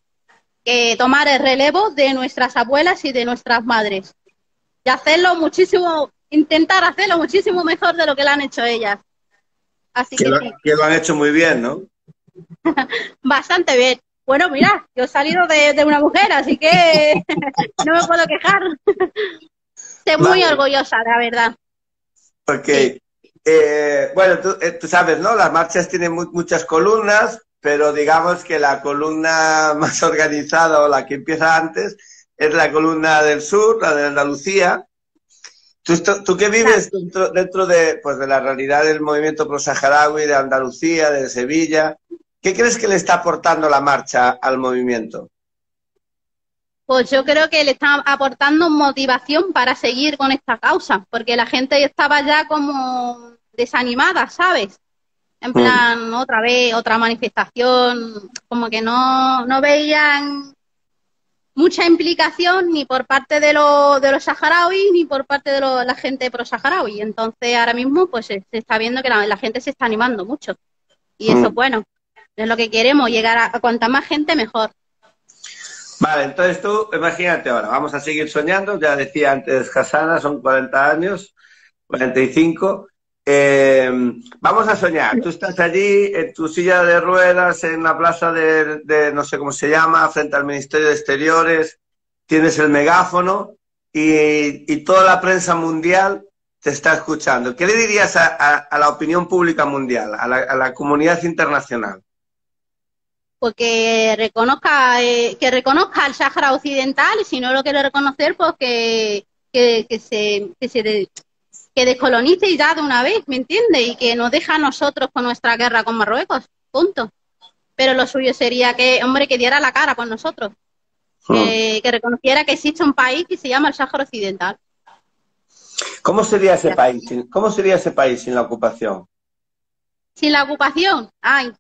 tomar el relevo de nuestras abuelas y de nuestras madres. Y hacerlo muchísimo, intentar hacerlo muchísimo mejor de lo que lo han hecho ellas. Así que sí. Que lo han hecho muy bien, ¿no? Bastante bien. Bueno, mira, yo he salido de una mujer, así que no me puedo quejar. Estoy muy orgullosa, la verdad. Ok. Sí. Bueno, tú sabes, ¿no? Las marchas tienen muchas columnas, pero digamos que la columna más organizada, o la que empieza antes, es la columna del sur, la de Andalucía. Tú que vives dentro de, pues, de la realidad del movimiento prosaharaui de Andalucía, de Sevilla, ¿qué crees que le está aportando la marcha al movimiento? Pues yo creo que le está aportando motivación para seguir con esta causa, porque la gente estaba ya como desanimada, ¿sabes? En plan, otra vez, otra manifestación, como que no veían mucha implicación ni por parte de los saharauis ni por parte de la gente prosaharaui. Entonces ahora mismo pues se está viendo que la gente se está animando mucho. Y eso, bueno, es lo que queremos, llegar a cuanta más gente mejor. Vale, entonces tú, imagínate ahora, vamos a seguir soñando, ya decía antes Hassanna, son 40 años, 45, vamos a soñar, tú estás allí en tu silla de ruedas, en la plaza de no sé cómo se llama, frente al Ministerio de Exteriores, tienes el megáfono y toda la prensa mundial te está escuchando. ¿Qué le dirías a la opinión pública mundial, a la comunidad internacional? Pues que reconozca al Sahara Occidental, y si no lo quiere reconocer, pues que descolonice ya de una vez, ¿me entiende? Y que nos deja a nosotros con nuestra guerra con Marruecos, punto. Pero lo suyo sería que, hombre, que diera la cara por nosotros, que reconociera que existe un país que se llama el Sahara Occidental. ¿Cómo sería ese país? ¿Cómo sería ese país sin la ocupación? ¿Sin la ocupación? Ay,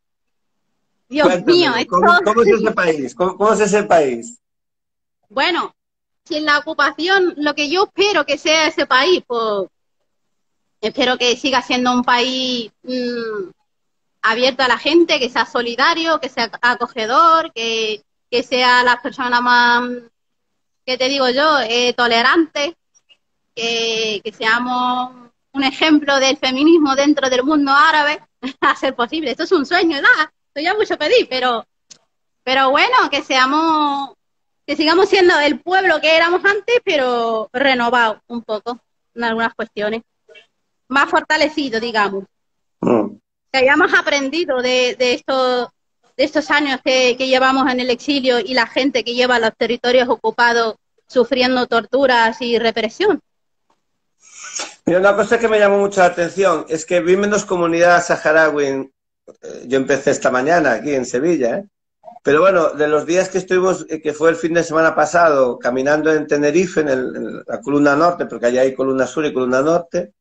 Dios mío, ¿cómo es ese país? ¿Cómo es ese país? Bueno, sin la ocupación, lo que yo espero que sea ese país, pues espero que siga siendo un país abierto a la gente, que sea solidario, que sea acogedor, que sea las personas más, ¿qué te digo yo?, tolerantes, que seamos un ejemplo del feminismo dentro del mundo árabe, a ser posible. Esto es un sueño, ¿verdad? Ya mucho pedí, pero bueno, que sigamos siendo el pueblo que éramos antes, pero renovado un poco en algunas cuestiones, más fortalecido, digamos, que hayamos aprendido de estos años que llevamos en el exilio, y la gente que lleva los territorios ocupados sufriendo torturas y represión. Mira, una cosa que me llamó mucho la atención es que vi menos comunidades saharauis. Yo empecé esta mañana aquí en Sevilla, ¿eh? Pero bueno, de los días que estuvimos, que fue el fin de semana pasado, caminando en Tenerife, en la columna norte, porque allá hay columna sur y columna norte,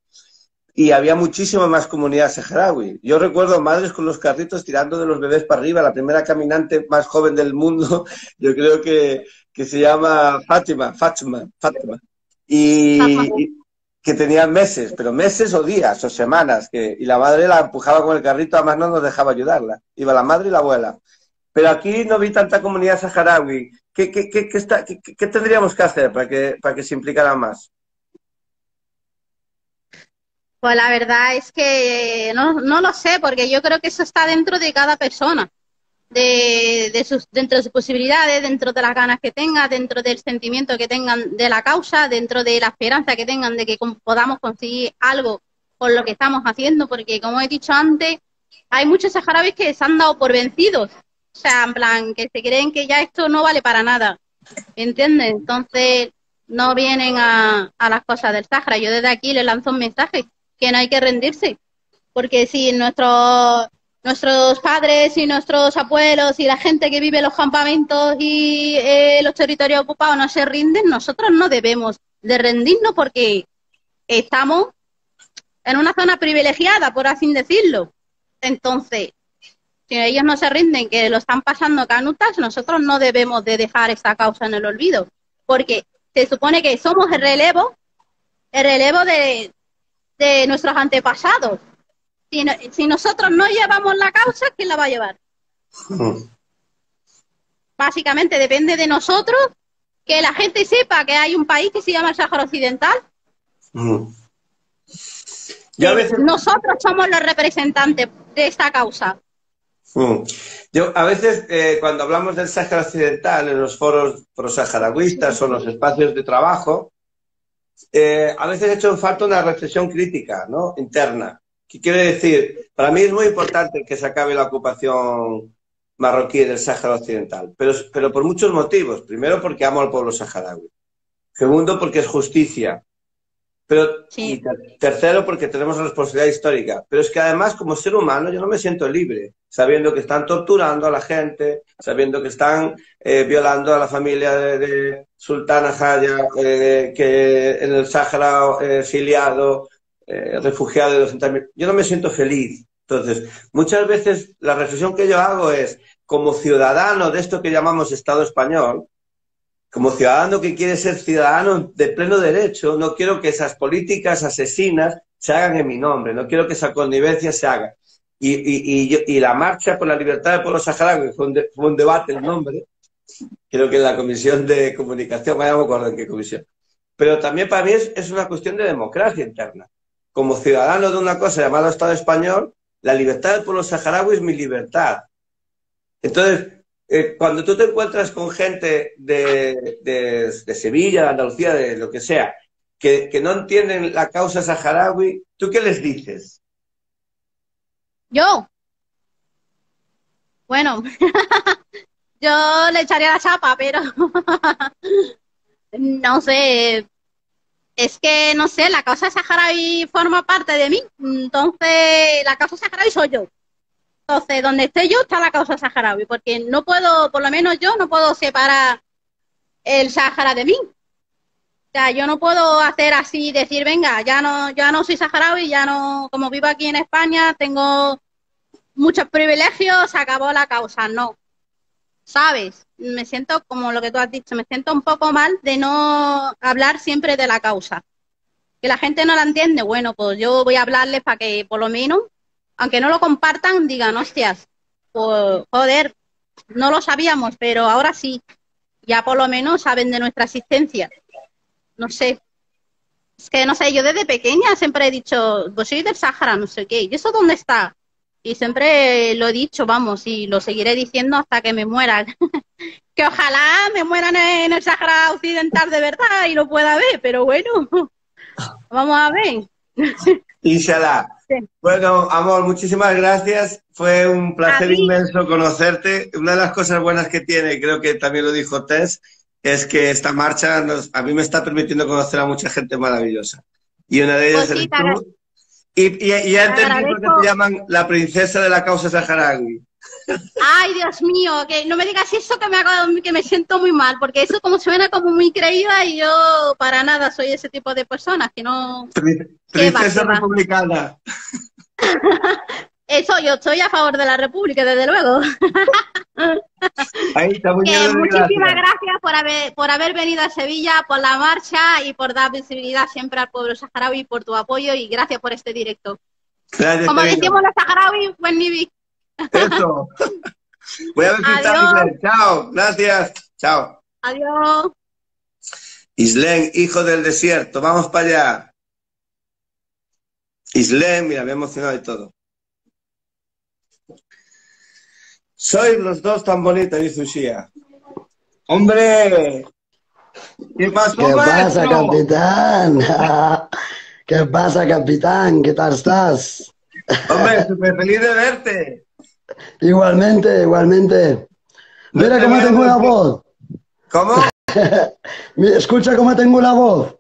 y había muchísima más comunidad saharaui. Yo recuerdo madres con los carritos tirando de los bebés para arriba, la primera caminante más joven del mundo, yo creo que se llama Fátima, y que tenían meses, pero meses o días o semanas, y la madre la empujaba con el carrito, además no nos dejaba ayudarla. Iba la madre y la abuela. Pero aquí no vi tanta comunidad saharaui. ¿Qué tendríamos que hacer para que se implicaran más? Pues la verdad es que no lo sé, porque yo creo que eso está dentro de cada persona. dentro de sus posibilidades, dentro de las ganas que tenga, dentro del sentimiento que tengan de la causa, dentro de la esperanza que tengan de que podamos conseguir algo con lo que estamos haciendo, porque como he dicho antes, hay muchos saharauis que se han dado por vencidos, o sea, en plan, que se creen que ya esto no vale para nada, ¿entiendes? Entonces no vienen a las cosas del Sahara. Yo desde aquí les lanzo un mensaje, que no hay que rendirse, porque si nuestros padres y nuestros abuelos y la gente que vive en los campamentos y los territorios ocupados no se rinden, nosotros no debemos de rendirnos, porque estamos en una zona privilegiada, por así decirlo. Entonces, si ellos no se rinden, que lo están pasando canutas, nosotros no debemos de dejar esta causa en el olvido, porque se supone que somos el relevo de nuestros antepasados. Si nosotros no llevamos la causa, ¿quién la va a llevar? Básicamente depende de nosotros que la gente sepa que hay un país que se llama el Sahara Occidental. Yo a veces... Nosotros somos los representantes de esta causa. Yo a veces cuando hablamos del Sahara Occidental en los foros prosaharauistas o en los espacios de trabajo, a veces he hecho en falta una reflexión crítica, ¿no? Interna. ¿Qué quiere decir? Para mí es muy importante que se acabe la ocupación marroquí del Sáhara Occidental, pero por muchos motivos. Primero, porque amo al pueblo saharaui. Segundo, porque es justicia. Pero, sí. Y tercero, porque tenemos la responsabilidad histórica. Pero es que además, como ser humano, yo no me siento libre, sabiendo que están torturando a la gente, sabiendo que están violando a la familia de Sultana Khaya, que en el Sáhara exiliado... refugiado de 200.000, yo no me siento feliz. Entonces, muchas veces la reflexión que yo hago es, como ciudadano de esto que llamamos Estado español, como ciudadano que quiere ser ciudadano de pleno derecho, no quiero que esas políticas asesinas se hagan en mi nombre, no quiero que esa connivencia se haga. Y la marcha por la libertad del pueblo saharaui, que fue un debate el nombre, creo que en la comisión de comunicación, no me acuerdo en qué comisión, pero también para mí es una cuestión de democracia interna. Como ciudadano de una cosa llamada Estado español, la libertad del pueblo saharaui es mi libertad. Entonces, cuando tú te encuentras con gente de Sevilla, de Andalucía, de lo que sea, que no entienden la causa saharaui, ¿tú qué les dices? Yo. Bueno, yo le echaría la chapa, pero no sé... Es que, no sé, la causa saharaui forma parte de mí, entonces la causa saharaui soy yo. Entonces, donde esté yo está la causa saharaui, porque no puedo, por lo menos yo no puedo separar el Sahara de mí. O sea, yo no puedo hacer así, decir, venga, ya no soy saharaui, ya no, como vivo aquí en España, tengo muchos privilegios, se acabó la causa, no. ¿Sabes? Me siento, como lo que tú has dicho, me siento un poco mal de no hablar siempre de la causa. Que la gente no la entiende, bueno, pues yo voy a hablarles para que por lo menos, aunque no lo compartan, digan, hostias, pues, joder, no lo sabíamos, pero ahora sí, ya por lo menos saben de nuestra existencia. No sé, es que no sé, yo desde pequeña siempre he dicho, pues soy del Sahara, no sé qué, ¿y eso dónde está? Y siempre lo he dicho, vamos, y lo seguiré diciendo hasta que me muera. Que ojalá me mueran en el Sahara Occidental de verdad y lo pueda ver, pero bueno, vamos a ver. Inshallah. Sí. Bueno, amor, muchísimas gracias. Fue un placer inmenso conocerte. Una de las cosas buenas que tiene, creo que también lo dijo Tess, es que esta marcha a mí me está permitiendo conocer a mucha gente maravillosa. Y una de ellas pues sí, eres tú. Y ya entendí por qué te llaman la princesa de la causa saharaui. Ay, Dios mío, que no me digas eso, que me siento muy mal, porque eso como suena como muy creída y yo para nada soy ese tipo de personas que no... Princesa republicana. Eso, yo estoy a favor de la República, desde luego. Ahí está, muchísimas gracias por haber venido a Sevilla, por la marcha y por dar visibilidad siempre al pueblo saharaui, por tu apoyo y gracias por este directo. Gracias, como decimos los saharauis, buen nivel. Eso. Voy a visitar. Chao, gracias. Chao. Adiós. Islén, hijo del desierto, vamos para allá. Islén, mira, me he emocionado y todo. Sois los dos tan bonitos, dice Uxía. ¡Hombre! ¿Qué pasó, maestro? Capitán? ¿Qué pasa, capitán? ¿Qué tal estás? Hombre, súper feliz de verte. Igualmente, igualmente. Mira cómo tengo la voz. ¿Cómo? Escucha cómo tengo la voz.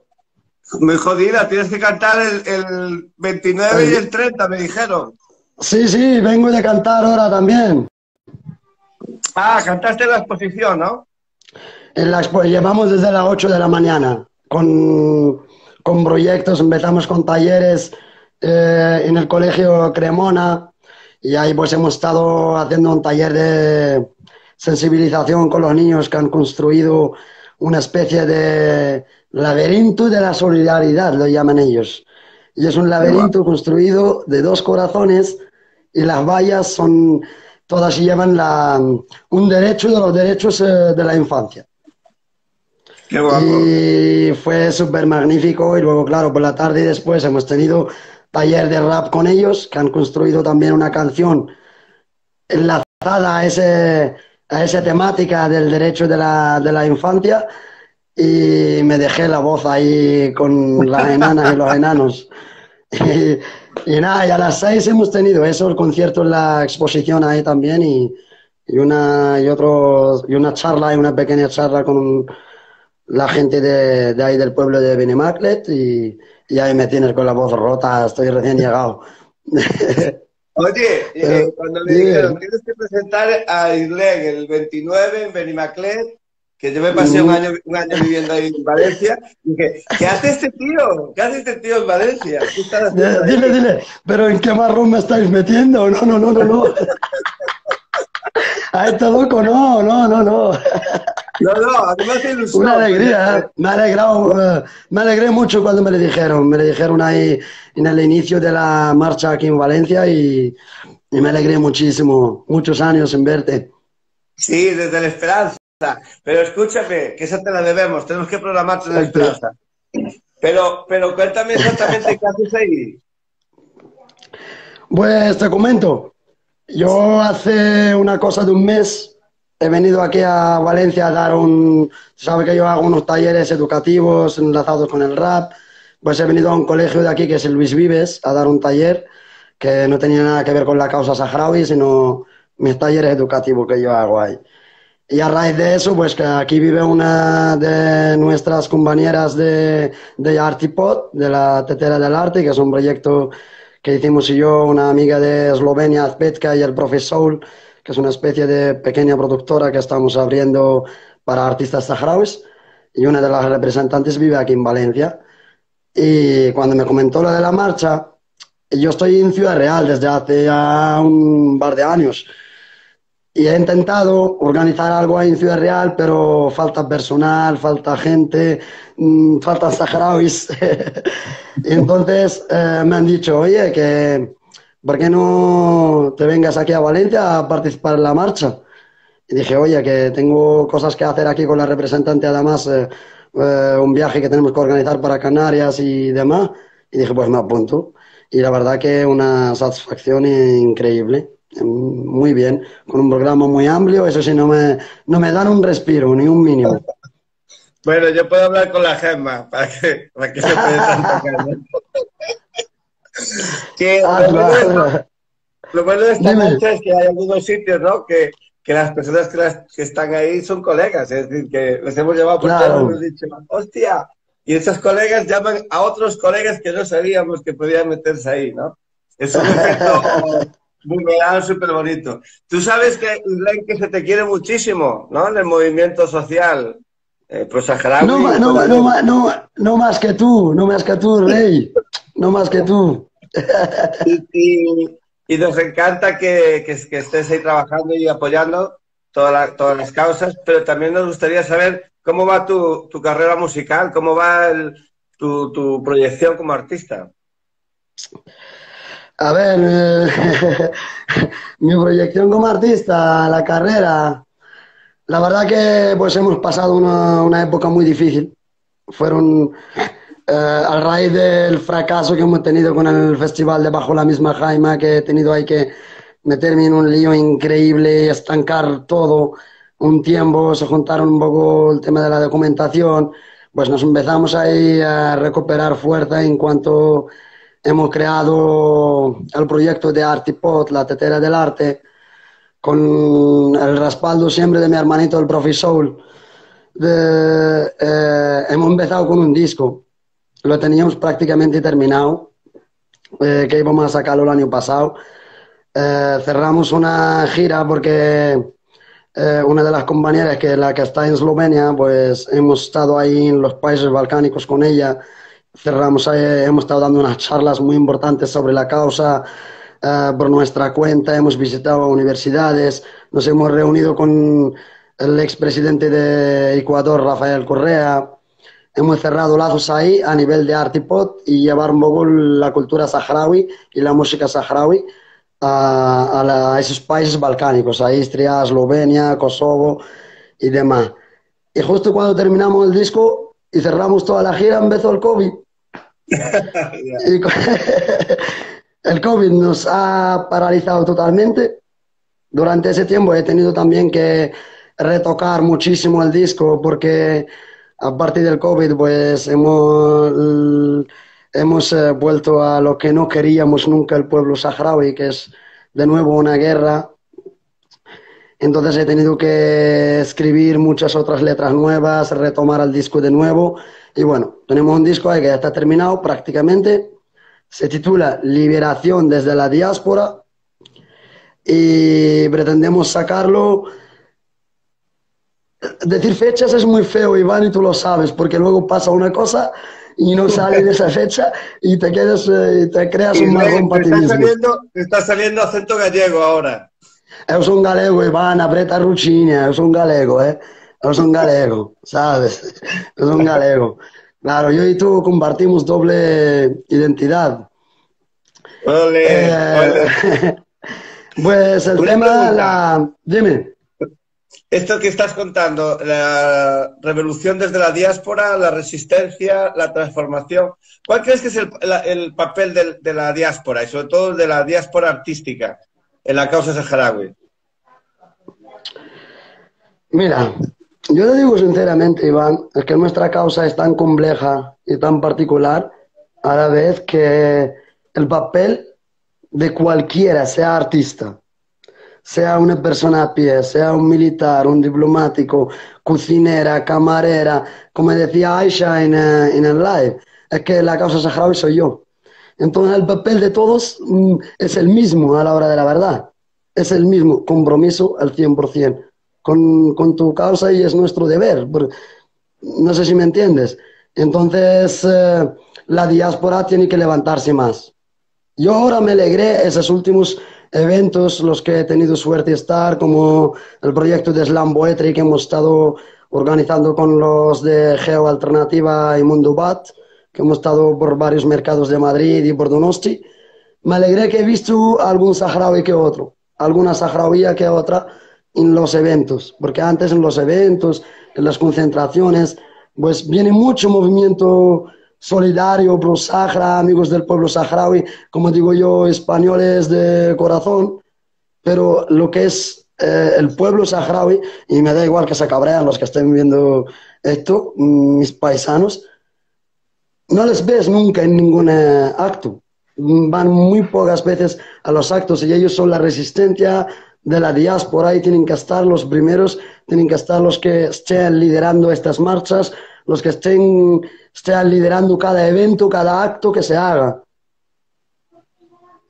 Muy jodida, tienes que cantar el 29 y el 30, me dijeron. Sí, sí, vengo de cantar ahora también. Ah, cantaste en la exposición, ¿no? En la exposición, llevamos desde las 8 de la mañana, con proyectos, empezamos con talleres en el colegio Cremona, y ahí pues hemos estado haciendo un taller de sensibilización con los niños que han construido una especie de laberinto de la solidaridad, lo llaman ellos. Y es un laberinto construido de dos corazones y las vallas son, todas llevan un derecho de los derechos de la infancia. Qué guapo. Y fue súper magnífico y luego, claro, por la tarde y después hemos tenido taller de rap con ellos que han construido también una canción enlazada a esa temática del derecho de la infancia. Y me dejé la voz ahí con las enanas y los enanos. Y nada, y a las 6 hemos tenido eso, el concierto en la exposición ahí también y una charla, una pequeña charla con la gente de ahí del pueblo de Benimaclet y ahí me tienes con la voz rota, estoy recién llegado. Oye, cuando me dijeron, tienes que presentar a Irleg el 29 en Benimaclet, que yo me pasé un año viviendo ahí en Valencia, y dije, ¿qué hace este tío? ¿Qué hace este tío en Valencia? Dile, ¿pero en qué marrón me estáis metiendo? No. A este loco, no. No, a mí me hace ilusión. Una alegría, me alegré mucho cuando me le dijeron ahí en el inicio de la marcha aquí en Valencia y me alegré muchísimo, muchos años sin verte. Sí, desde la Esperanza. Pero escúchame, que esa te la debemos, tenemos que programarte en la Esperanza. Pero cuéntame exactamente qué haces ahí. Pues te comento, yo hace una cosa de un mes he venido aquí a Valencia a dar sabes que yo hago unos talleres educativos enlazados con el rap, pues he venido a un colegio de aquí que es el Luis Vives a dar un taller que no tenía nada que ver con la causa saharaui, sino mis talleres educativos que yo hago ahí. Y a raíz de eso, pues que aquí vive una de nuestras compañeras de Artipot, de la Tetera del Arte, que es un proyecto que hicimos una amiga de Eslovenia, Zbetska, y el Profisoul, que es una especie de pequeña productora que estamos abriendo para artistas saharauis. Y una de las representantes vive aquí en Valencia. Y cuando me comentó lo de la marcha, yo estoy en Ciudad Real desde hace ya un par de años. Y he intentado organizar algo ahí en Ciudad Real, pero falta personal, falta gente, faltan saharauis. Entonces me han dicho, oye, que ¿por qué no te vengas aquí a Valencia a participar en la marcha? Y dije, oye, que tengo cosas que hacer aquí con la representante, además un viaje que tenemos que organizar para Canarias y demás. Y dije, pues me apunto. Y la verdad que una satisfacción increíble. Muy bien, con un programa muy amplio, eso sí, no me dan un respiro, ni un mínimo. Bueno, yo puedo hablar con la Gemma, para que se puede tanta Lo bueno de esta noche es que hay algunos sitios, ¿no? Que las personas que están ahí son colegas, es decir, que les hemos llevado por claro. Todo y hemos dicho, ¡hostia! Y esos colegas llaman a otros colegas que no sabíamos que podían meterse ahí, ¿no? Es un efecto... bumerán súper bonito. Tú sabes que se te quiere muchísimo, ¿no? En el movimiento social prosaharaui. No más que tú, Rey. No más que tú. Y nos encanta que estés ahí trabajando y apoyando todas las causas, pero también nos gustaría saber cómo va tu carrera musical, cómo va tu proyección como artista. A ver, mi proyección como artista, la carrera, la verdad que pues hemos pasado una época muy difícil. Fueron a raíz del fracaso que hemos tenido con el festival de Bajo la Misma Jaima, que he tenido ahí que meterme en un lío increíble, estancar todo un tiempo, se juntaron un poco el tema de la documentación, pues nos empezamos ahí a recuperar fuerza en cuanto hemos creado el proyecto de Artipot, la tetera del arte, con el respaldo siempre de mi hermanito, el Profisoul. Hemos empezado con un disco, lo teníamos prácticamente terminado, que íbamos a sacarlo el año pasado. Cerramos una gira porque una de las compañeras, que es la que está en Eslovenia, pues hemos estado ahí en los países balcánicos con ella. Cerramos ahí, hemos estado dando unas charlas muy importantes sobre la causa por nuestra cuenta, hemos visitado universidades, nos hemos reunido con el expresidente de Ecuador, Rafael Correa. Hemos cerrado lazos ahí a nivel de Artipot y llevar un poco la cultura saharaui y la música saharaui a esos países balcánicos, a Istria, Eslovenia, Kosovo y demás. Y justo cuando terminamos el disco y cerramos toda la gira, empezó el COVID. Y el COVID nos ha paralizado totalmente. Durante ese tiempo he tenido también que retocar muchísimo el disco porque a partir del COVID, pues hemos vuelto a lo que no queríamos nunca el pueblo saharaui, que es de nuevo una guerra. Entonces he tenido que escribir muchas otras letras nuevas, retomar el disco de nuevo. Y bueno, tenemos un disco ahí que ya está terminado prácticamente. Se titula Liberación desde la diáspora y pretendemos sacarlo. Decir fechas es muy feo, Iván, y tú lo sabes, porque luego pasa una cosa y no sale de esa fecha y te quedas y te creas un mal compatibilismo. Está saliendo acento gallego ahora. Yo soy un galego, Iván, aprieta ruchiña, yo soy un galego, ¿eh? Yo soy un galego, ¿sabes? Yo soy un galego. Claro, yo y tú compartimos doble identidad. Ole, ole. Pues el tema, dime. Esto que estás contando, la revolución desde la diáspora, la resistencia, la transformación, ¿cuál crees que es el papel de la diáspora y sobre todo de la diáspora artística en la causa saharaui? Mira, yo te digo sinceramente, Iván, es que nuestra causa es tan compleja y tan particular a la vez que el papel de cualquiera, sea artista, sea una persona a pie, sea un militar, un diplomático, cocinera, camarera, como decía Aisha en el live, es que la causa saharaui soy yo. Entonces el papel de todos es el mismo a la hora de la verdad, es el mismo, compromiso al 100% con tu causa y es nuestro deber, no sé si me entiendes. Entonces la diáspora tiene que levantarse más. Yo ahora me alegré esos últimos eventos, los que he tenido suerte de estar, como el proyecto de Slam Poetry que hemos estado organizando con los de Geo Alternativa y Mundo Bat, que hemos estado por varios mercados de Madrid y por Donosti. Me alegré que he visto algún saharaui que otro, alguna sahrauía que otra en los eventos, porque antes en los eventos, en las concentraciones, pues viene mucho movimiento solidario, pro Sahara, amigos del pueblo saharaui, como digo yo, españoles de corazón, pero lo que es el pueblo saharaui, y me da igual que se cabrean los que estén viendo esto, mis paisanos, no les ves nunca en ningún acto, van muy pocas veces a los actos y ellos son la resistencia de la diáspora y tienen que estar los primeros, tienen que estar los que estén liderando estas marchas, los que estén liderando cada evento, cada acto que se haga.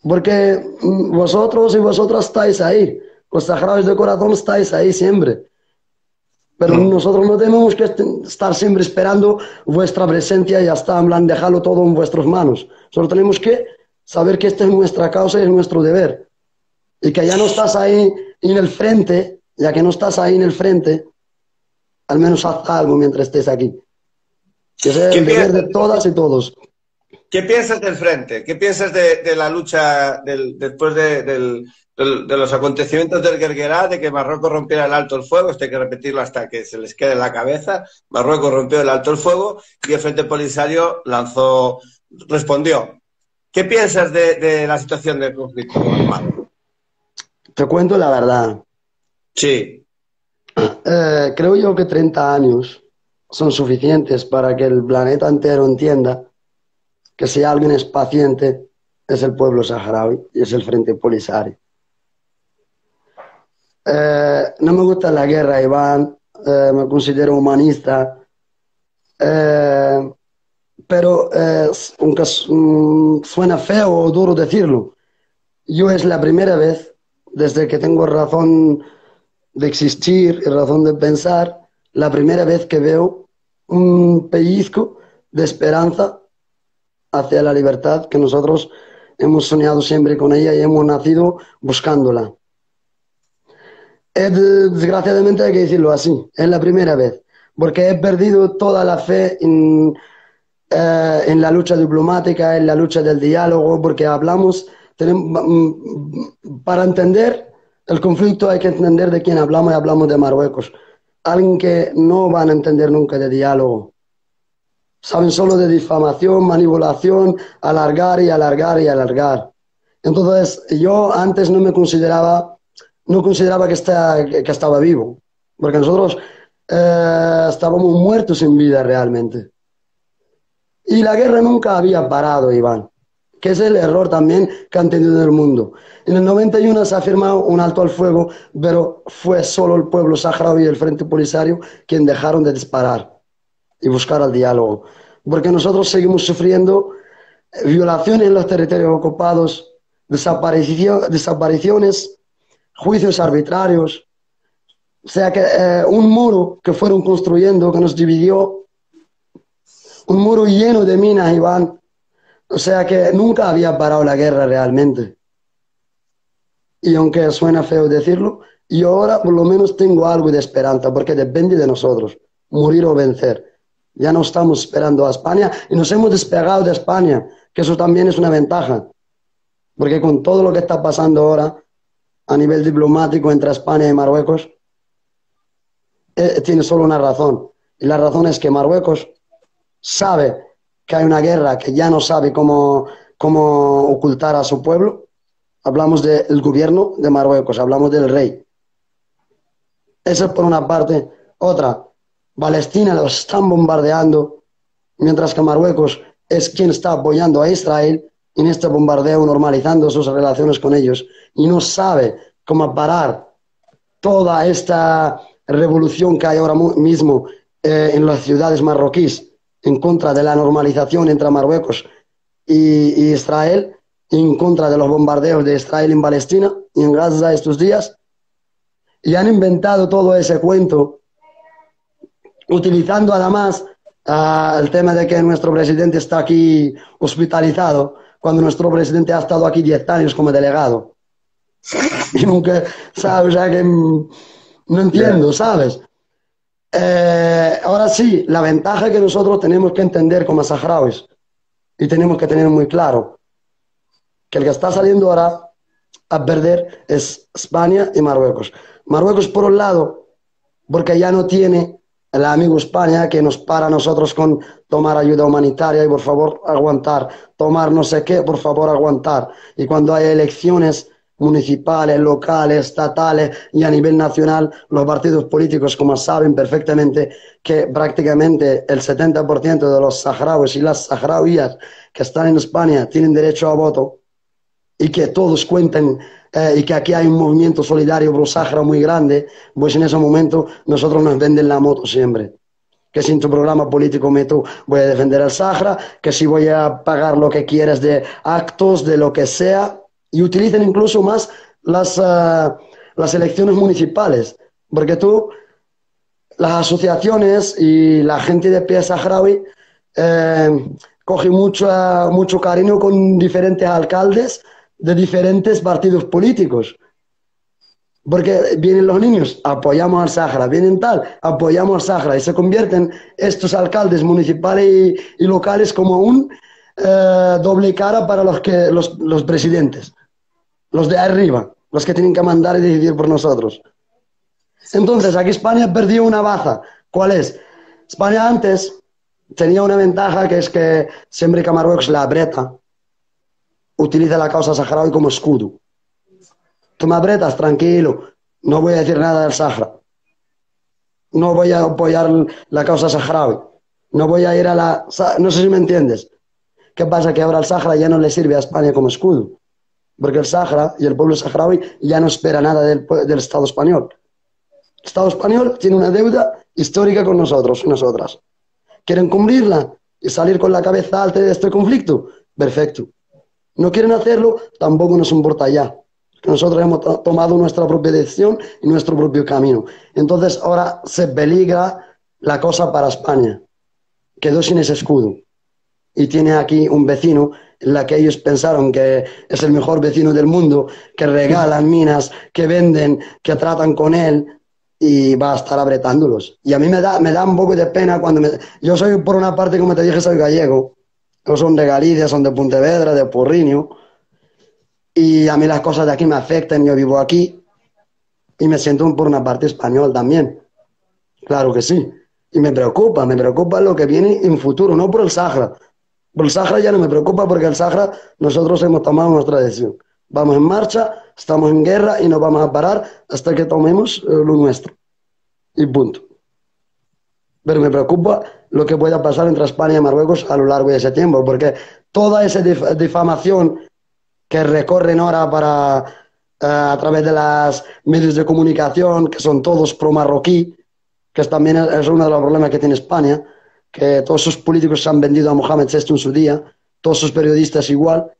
Porque vosotros y vosotras estáis ahí, los saharauis de corazón estáis ahí siempre. Pero nosotros no tenemos que estar siempre esperando vuestra presencia y ya está, en plan, dejarlo todo en vuestras manos. Solo tenemos que saber que esta es nuestra causa y es nuestro deber. Y que ya no estás ahí en el frente, ya que no estás ahí en el frente, al menos haz algo mientras estés aquí. Que sea el deber de todas y todos. ¿Qué piensas del frente? ¿Qué piensas de la lucha después de los acontecimientos del Guerguerá, de que Marruecos rompiera el alto el fuego? Esto hay que repetirlo hasta que se les quede en la cabeza. Marruecos rompió el alto el fuego y el Frente Polisario respondió. ¿Qué piensas de la situación del conflicto armado? Te cuento la verdad. Sí. Creo yo que 30 años son suficientes para que el planeta entero entienda que si alguien es paciente es el pueblo saharaui y es el Frente Polisario. No me gusta la guerra, Iván, me considero humanista, pero aunque suena feo o duro decirlo, yo es la primera vez desde que tengo razón de existir y razón de pensar, la primera vez que veo un pellizco de esperanza hacia la libertad que nosotros hemos soñado siempre con ella y hemos nacido buscándola. Desgraciadamente hay que decirlo así, es la primera vez, porque he perdido toda la fe en la lucha diplomática, en la lucha del diálogo, porque hablamos, para entender el conflicto hay que entender de quién hablamos, y hablamos de Marruecos, alguien que no van a entender nunca de diálogo, saben solo de difamación, manipulación, alargar y alargar y alargar. Entonces yo antes no consideraba que estaba vivo, porque nosotros estábamos muertos en vida realmente. Y la guerra nunca había parado, Iván, que es el error también que han tenido en el mundo. En el 91 se ha firmado un alto al fuego, pero fue solo el pueblo saharaui y el Frente Polisario quien dejaron de disparar y buscar el diálogo. Porque nosotros seguimos sufriendo violaciones en los territorios ocupados, desapariciones, juicios arbitrarios, o sea que un muro que fueron construyendo, que nos dividió, un muro lleno de minas, Iván, o sea que nunca había parado la guerra realmente. Y aunque suena feo decirlo, yo ahora por lo menos tengo algo de esperanza, porque depende de nosotros, morir o vencer. Ya no estamos esperando a España y nos hemos despegado de España, que eso también es una ventaja, porque con todo lo que está pasando ahora, a nivel diplomático entre España y Marruecos, tiene solo una razón. Y la razón es que Marruecos sabe que hay una guerra, que ya no sabe cómo ocultar a su pueblo. Hablamos del gobierno de Marruecos, hablamos del rey. Eso es por una parte. Otra, Palestina los están bombardeando, mientras que Marruecos es quien está apoyando a Israel en este bombardeo, normalizando sus relaciones con ellos, y no sabe cómo parar toda esta revolución que hay ahora mismo en las ciudades marroquíes en contra de la normalización entre Marruecos y Israel, en contra de los bombardeos de Israel en Palestina y en Gaza estos días, y han inventado todo ese cuento, utilizando además el tema de que nuestro presidente está aquí hospitalizado, cuando nuestro presidente ha estado aquí 10 años como delegado. Y nunca, ¿sabes? O sea que no entiendo, ¿sabes? Ahora sí, la ventaja que nosotros tenemos que entender como saharauis, y tenemos que tener muy claro, que el que está saliendo ahora a perder es España y Marruecos. Marruecos por un lado, porque ya no tiene el amigo España que nos para a nosotros con tomar ayuda humanitaria y por favor aguantar, tomar no sé qué, por favor aguantar. Y cuando hay elecciones municipales, locales, estatales y a nivel nacional, los partidos políticos, como saben perfectamente, que prácticamente el 70% de los saharauis y las saharauías que están en España tienen derecho a voto, y que todos cuenten, y que aquí hay un movimiento solidario pro Sahara muy grande, pues en ese momento nosotros nos venden la moto siempre. Que si en tu programa político voy a defender al Sahara, que si voy a pagar lo que quieras de actos, de lo que sea, y utilicen incluso más las elecciones municipales, porque tú, las asociaciones y la gente de pie saharaui coge mucho cariño con diferentes alcaldes de diferentes partidos políticos, porque vienen los niños, apoyamos al Sahara, vienen tal, apoyamos al Sahara, y se convierten estos alcaldes municipales y locales como un doble cara para los presidentes, los de arriba, los que tienen que mandar y decidir por nosotros. Entonces aquí España perdió una baza. ¿Cuál es? España antes tenía una ventaja, que es que siempre que Marruecos la aprieta, utiliza la causa saharaui como escudo. toma bretas, tranquilo, no voy a decir nada del Sahara, no voy a apoyar la causa saharaui, no voy a ir a la... No sé si me entiendes. ¿Qué pasa? Que ahora el Sahara ya no le sirve a España como escudo, porque el Sahara y el pueblo saharaui ya no espera nada del Estado español. El Estado español tiene una deuda histórica con nosotros, nosotras. ¿Quieren cumplirla y salir con la cabeza alta de este conflicto? Perfecto. ¿No quieren hacerlo? Tampoco nos importa ya. Nosotros hemos tomado nuestra propia decisión y nuestro propio camino. Entonces ahora se peligra la cosa para España. Quedó sin ese escudo. Y tiene aquí un vecino en la que ellos pensaron que es el mejor vecino del mundo, que regalan minas, que venden, que tratan con él, y va a estar apretándolos. Y a mí me da un poco de pena cuando yo soy, por una parte, como te dije, soy gallego, no son de Galicia, son de Pontevedra, de Porriño, y a mí las cosas de aquí me afectan, yo vivo aquí, y me siento por una parte español también, claro que sí, y me preocupa lo que viene en futuro, no por el Sahara. Por el Sahara ya no me preocupa, porque el Sahara nosotros hemos tomado nuestra decisión, vamos en marcha, estamos en guerra y no vamos a parar hasta que tomemos lo nuestro, y punto. Pero me preocupa lo que pueda pasar entre España y Marruecos a lo largo de ese tiempo, porque toda esa difamación que recorren ahora a través de los medios de comunicación, que son todos pro-marroquí, que también es uno de los problemas que tiene España, que todos sus políticos se han vendido a Mohamed VI en su día, todos sus periodistas igual,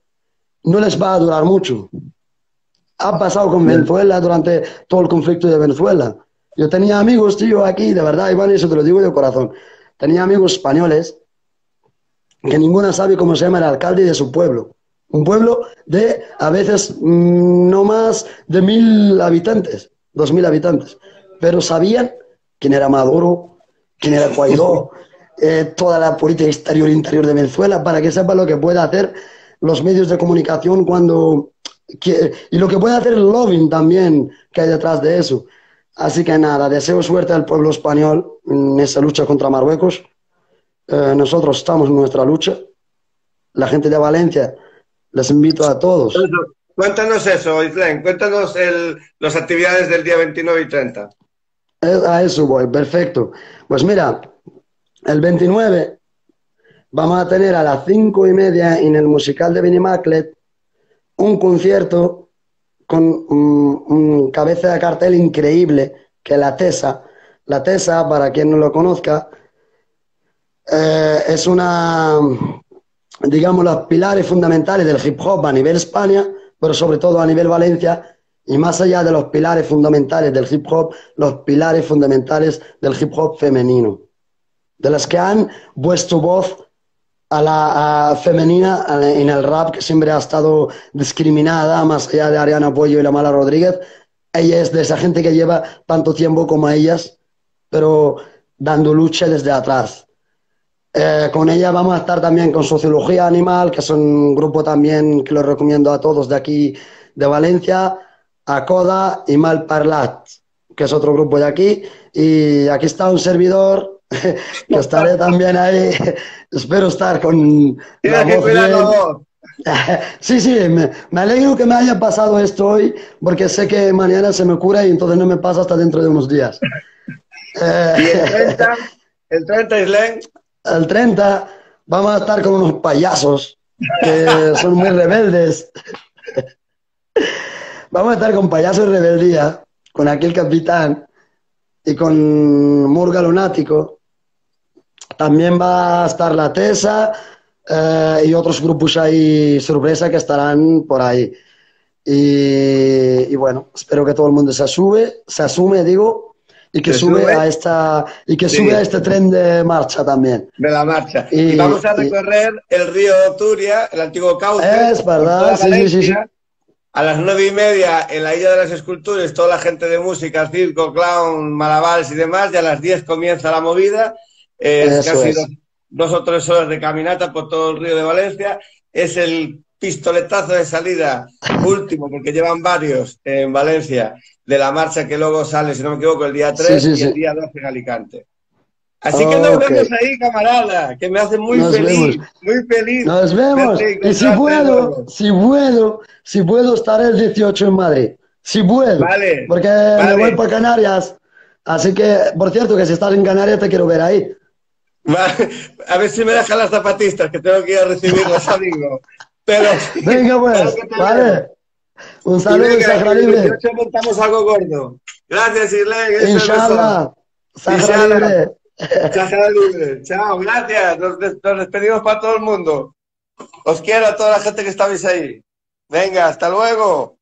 no les va a durar mucho. Ha pasado con Venezuela durante todo el conflicto de Venezuela. Yo tenía amigos, tío, aquí, de verdad, Iván, eso te lo digo de corazón. Tenía amigos españoles que ninguno sabe cómo se llama el alcalde de su pueblo. Un pueblo de, a veces, no más de 1000 habitantes, 2000 habitantes. Pero sabían quién era Maduro, quién era Guaidó, toda la política exterior e interior de Venezuela, para que sepa lo que pueda hacer los medios de comunicación cuando... y lo que puede hacer el lobbying también que hay detrás de eso. Así que nada, deseo suerte al pueblo español en esa lucha contra Marruecos. Nosotros estamos en nuestra lucha. La gente de Valencia, les invito a todos. Cuéntanos eso, Iflen, cuéntanos las actividades del día 29 y 30. A eso voy, perfecto. Pues mira, el 29 vamos a tener a las 5:30 en el musical de Benimaclet un concierto con un cabeza de cartel increíble, que es La TESA. La TESA, para quien no lo conozca, es una, digamos, los pilares fundamentales del hip hop a nivel España, pero sobre todo a nivel Valencia, y más allá de los pilares fundamentales del hip hop, los pilares fundamentales del hip hop femenino, de las que han puesto voz a la femenina en el rap, que siempre ha estado discriminada, más allá de Ariana Puello y la Mala Rodríguez. Ella es de esa gente que lleva tanto tiempo como ellas, pero dando lucha desde atrás. Con ella vamos a estar también con Sociología Animal, que es un grupo también que lo recomiendo a todos de aquí de Valencia, a Coda y Malparlat, que es otro grupo de aquí, y aquí está un servidor que estaré también ahí. Espero estar con la voz bien. Sí, sí, me alegro que me haya pasado esto hoy, porque sé que mañana se me cura y entonces no me pasa hasta dentro de unos días. ¿Y el 30, Islen? El 30 vamos a estar con unos payasos que son muy rebeldes. Vamos a estar con Payasos en Rebeldía, con aquel capitán y con Murga Lunático. También va a estar La TESA y otros grupos ahí, sorpresa, que estarán por ahí. Y bueno, espero que todo el mundo se asume, y que sube a esta, y que sí, sube a este tren de marcha también. De la marcha. Y vamos a recorrer el río Turia, el antiguo cauce. Es verdad, sí. A las 9:30 en la Isla de las Esculturas, toda la gente de música, circo, clown, malabals y demás, y a las 10 comienza la movida. Es casi dos o tres horas de caminata por todo el río de Valencia. Es el pistoletazo de salida último, porque llevan varios en Valencia, de la marcha que luego sale, si no me equivoco, el día 3 y el día 2 en Alicante. Así que nos vemos ahí, camarada, que me hace muy feliz, muy feliz. Nos vemos. Y si puedo estaré el 18 en Madrid. Si puedo, vale, porque vale. Me voy para Canarias. Así que, por cierto, que si estás en Canarias te quiero ver ahí. Vale. A ver si me dejan las zapatistas, que tengo que ir a recibirlas, amigo. Pero, venga, pues, claro, vale. Un saludo, Sahara Libre. El 18 montamos algo gordo. Gracias, Isle. Inshallah. Sahara Libre. Sahara Libre. Chao, gracias. Nos despedimos para todo el mundo. Os quiero a toda la gente que estáis ahí. Venga, hasta luego.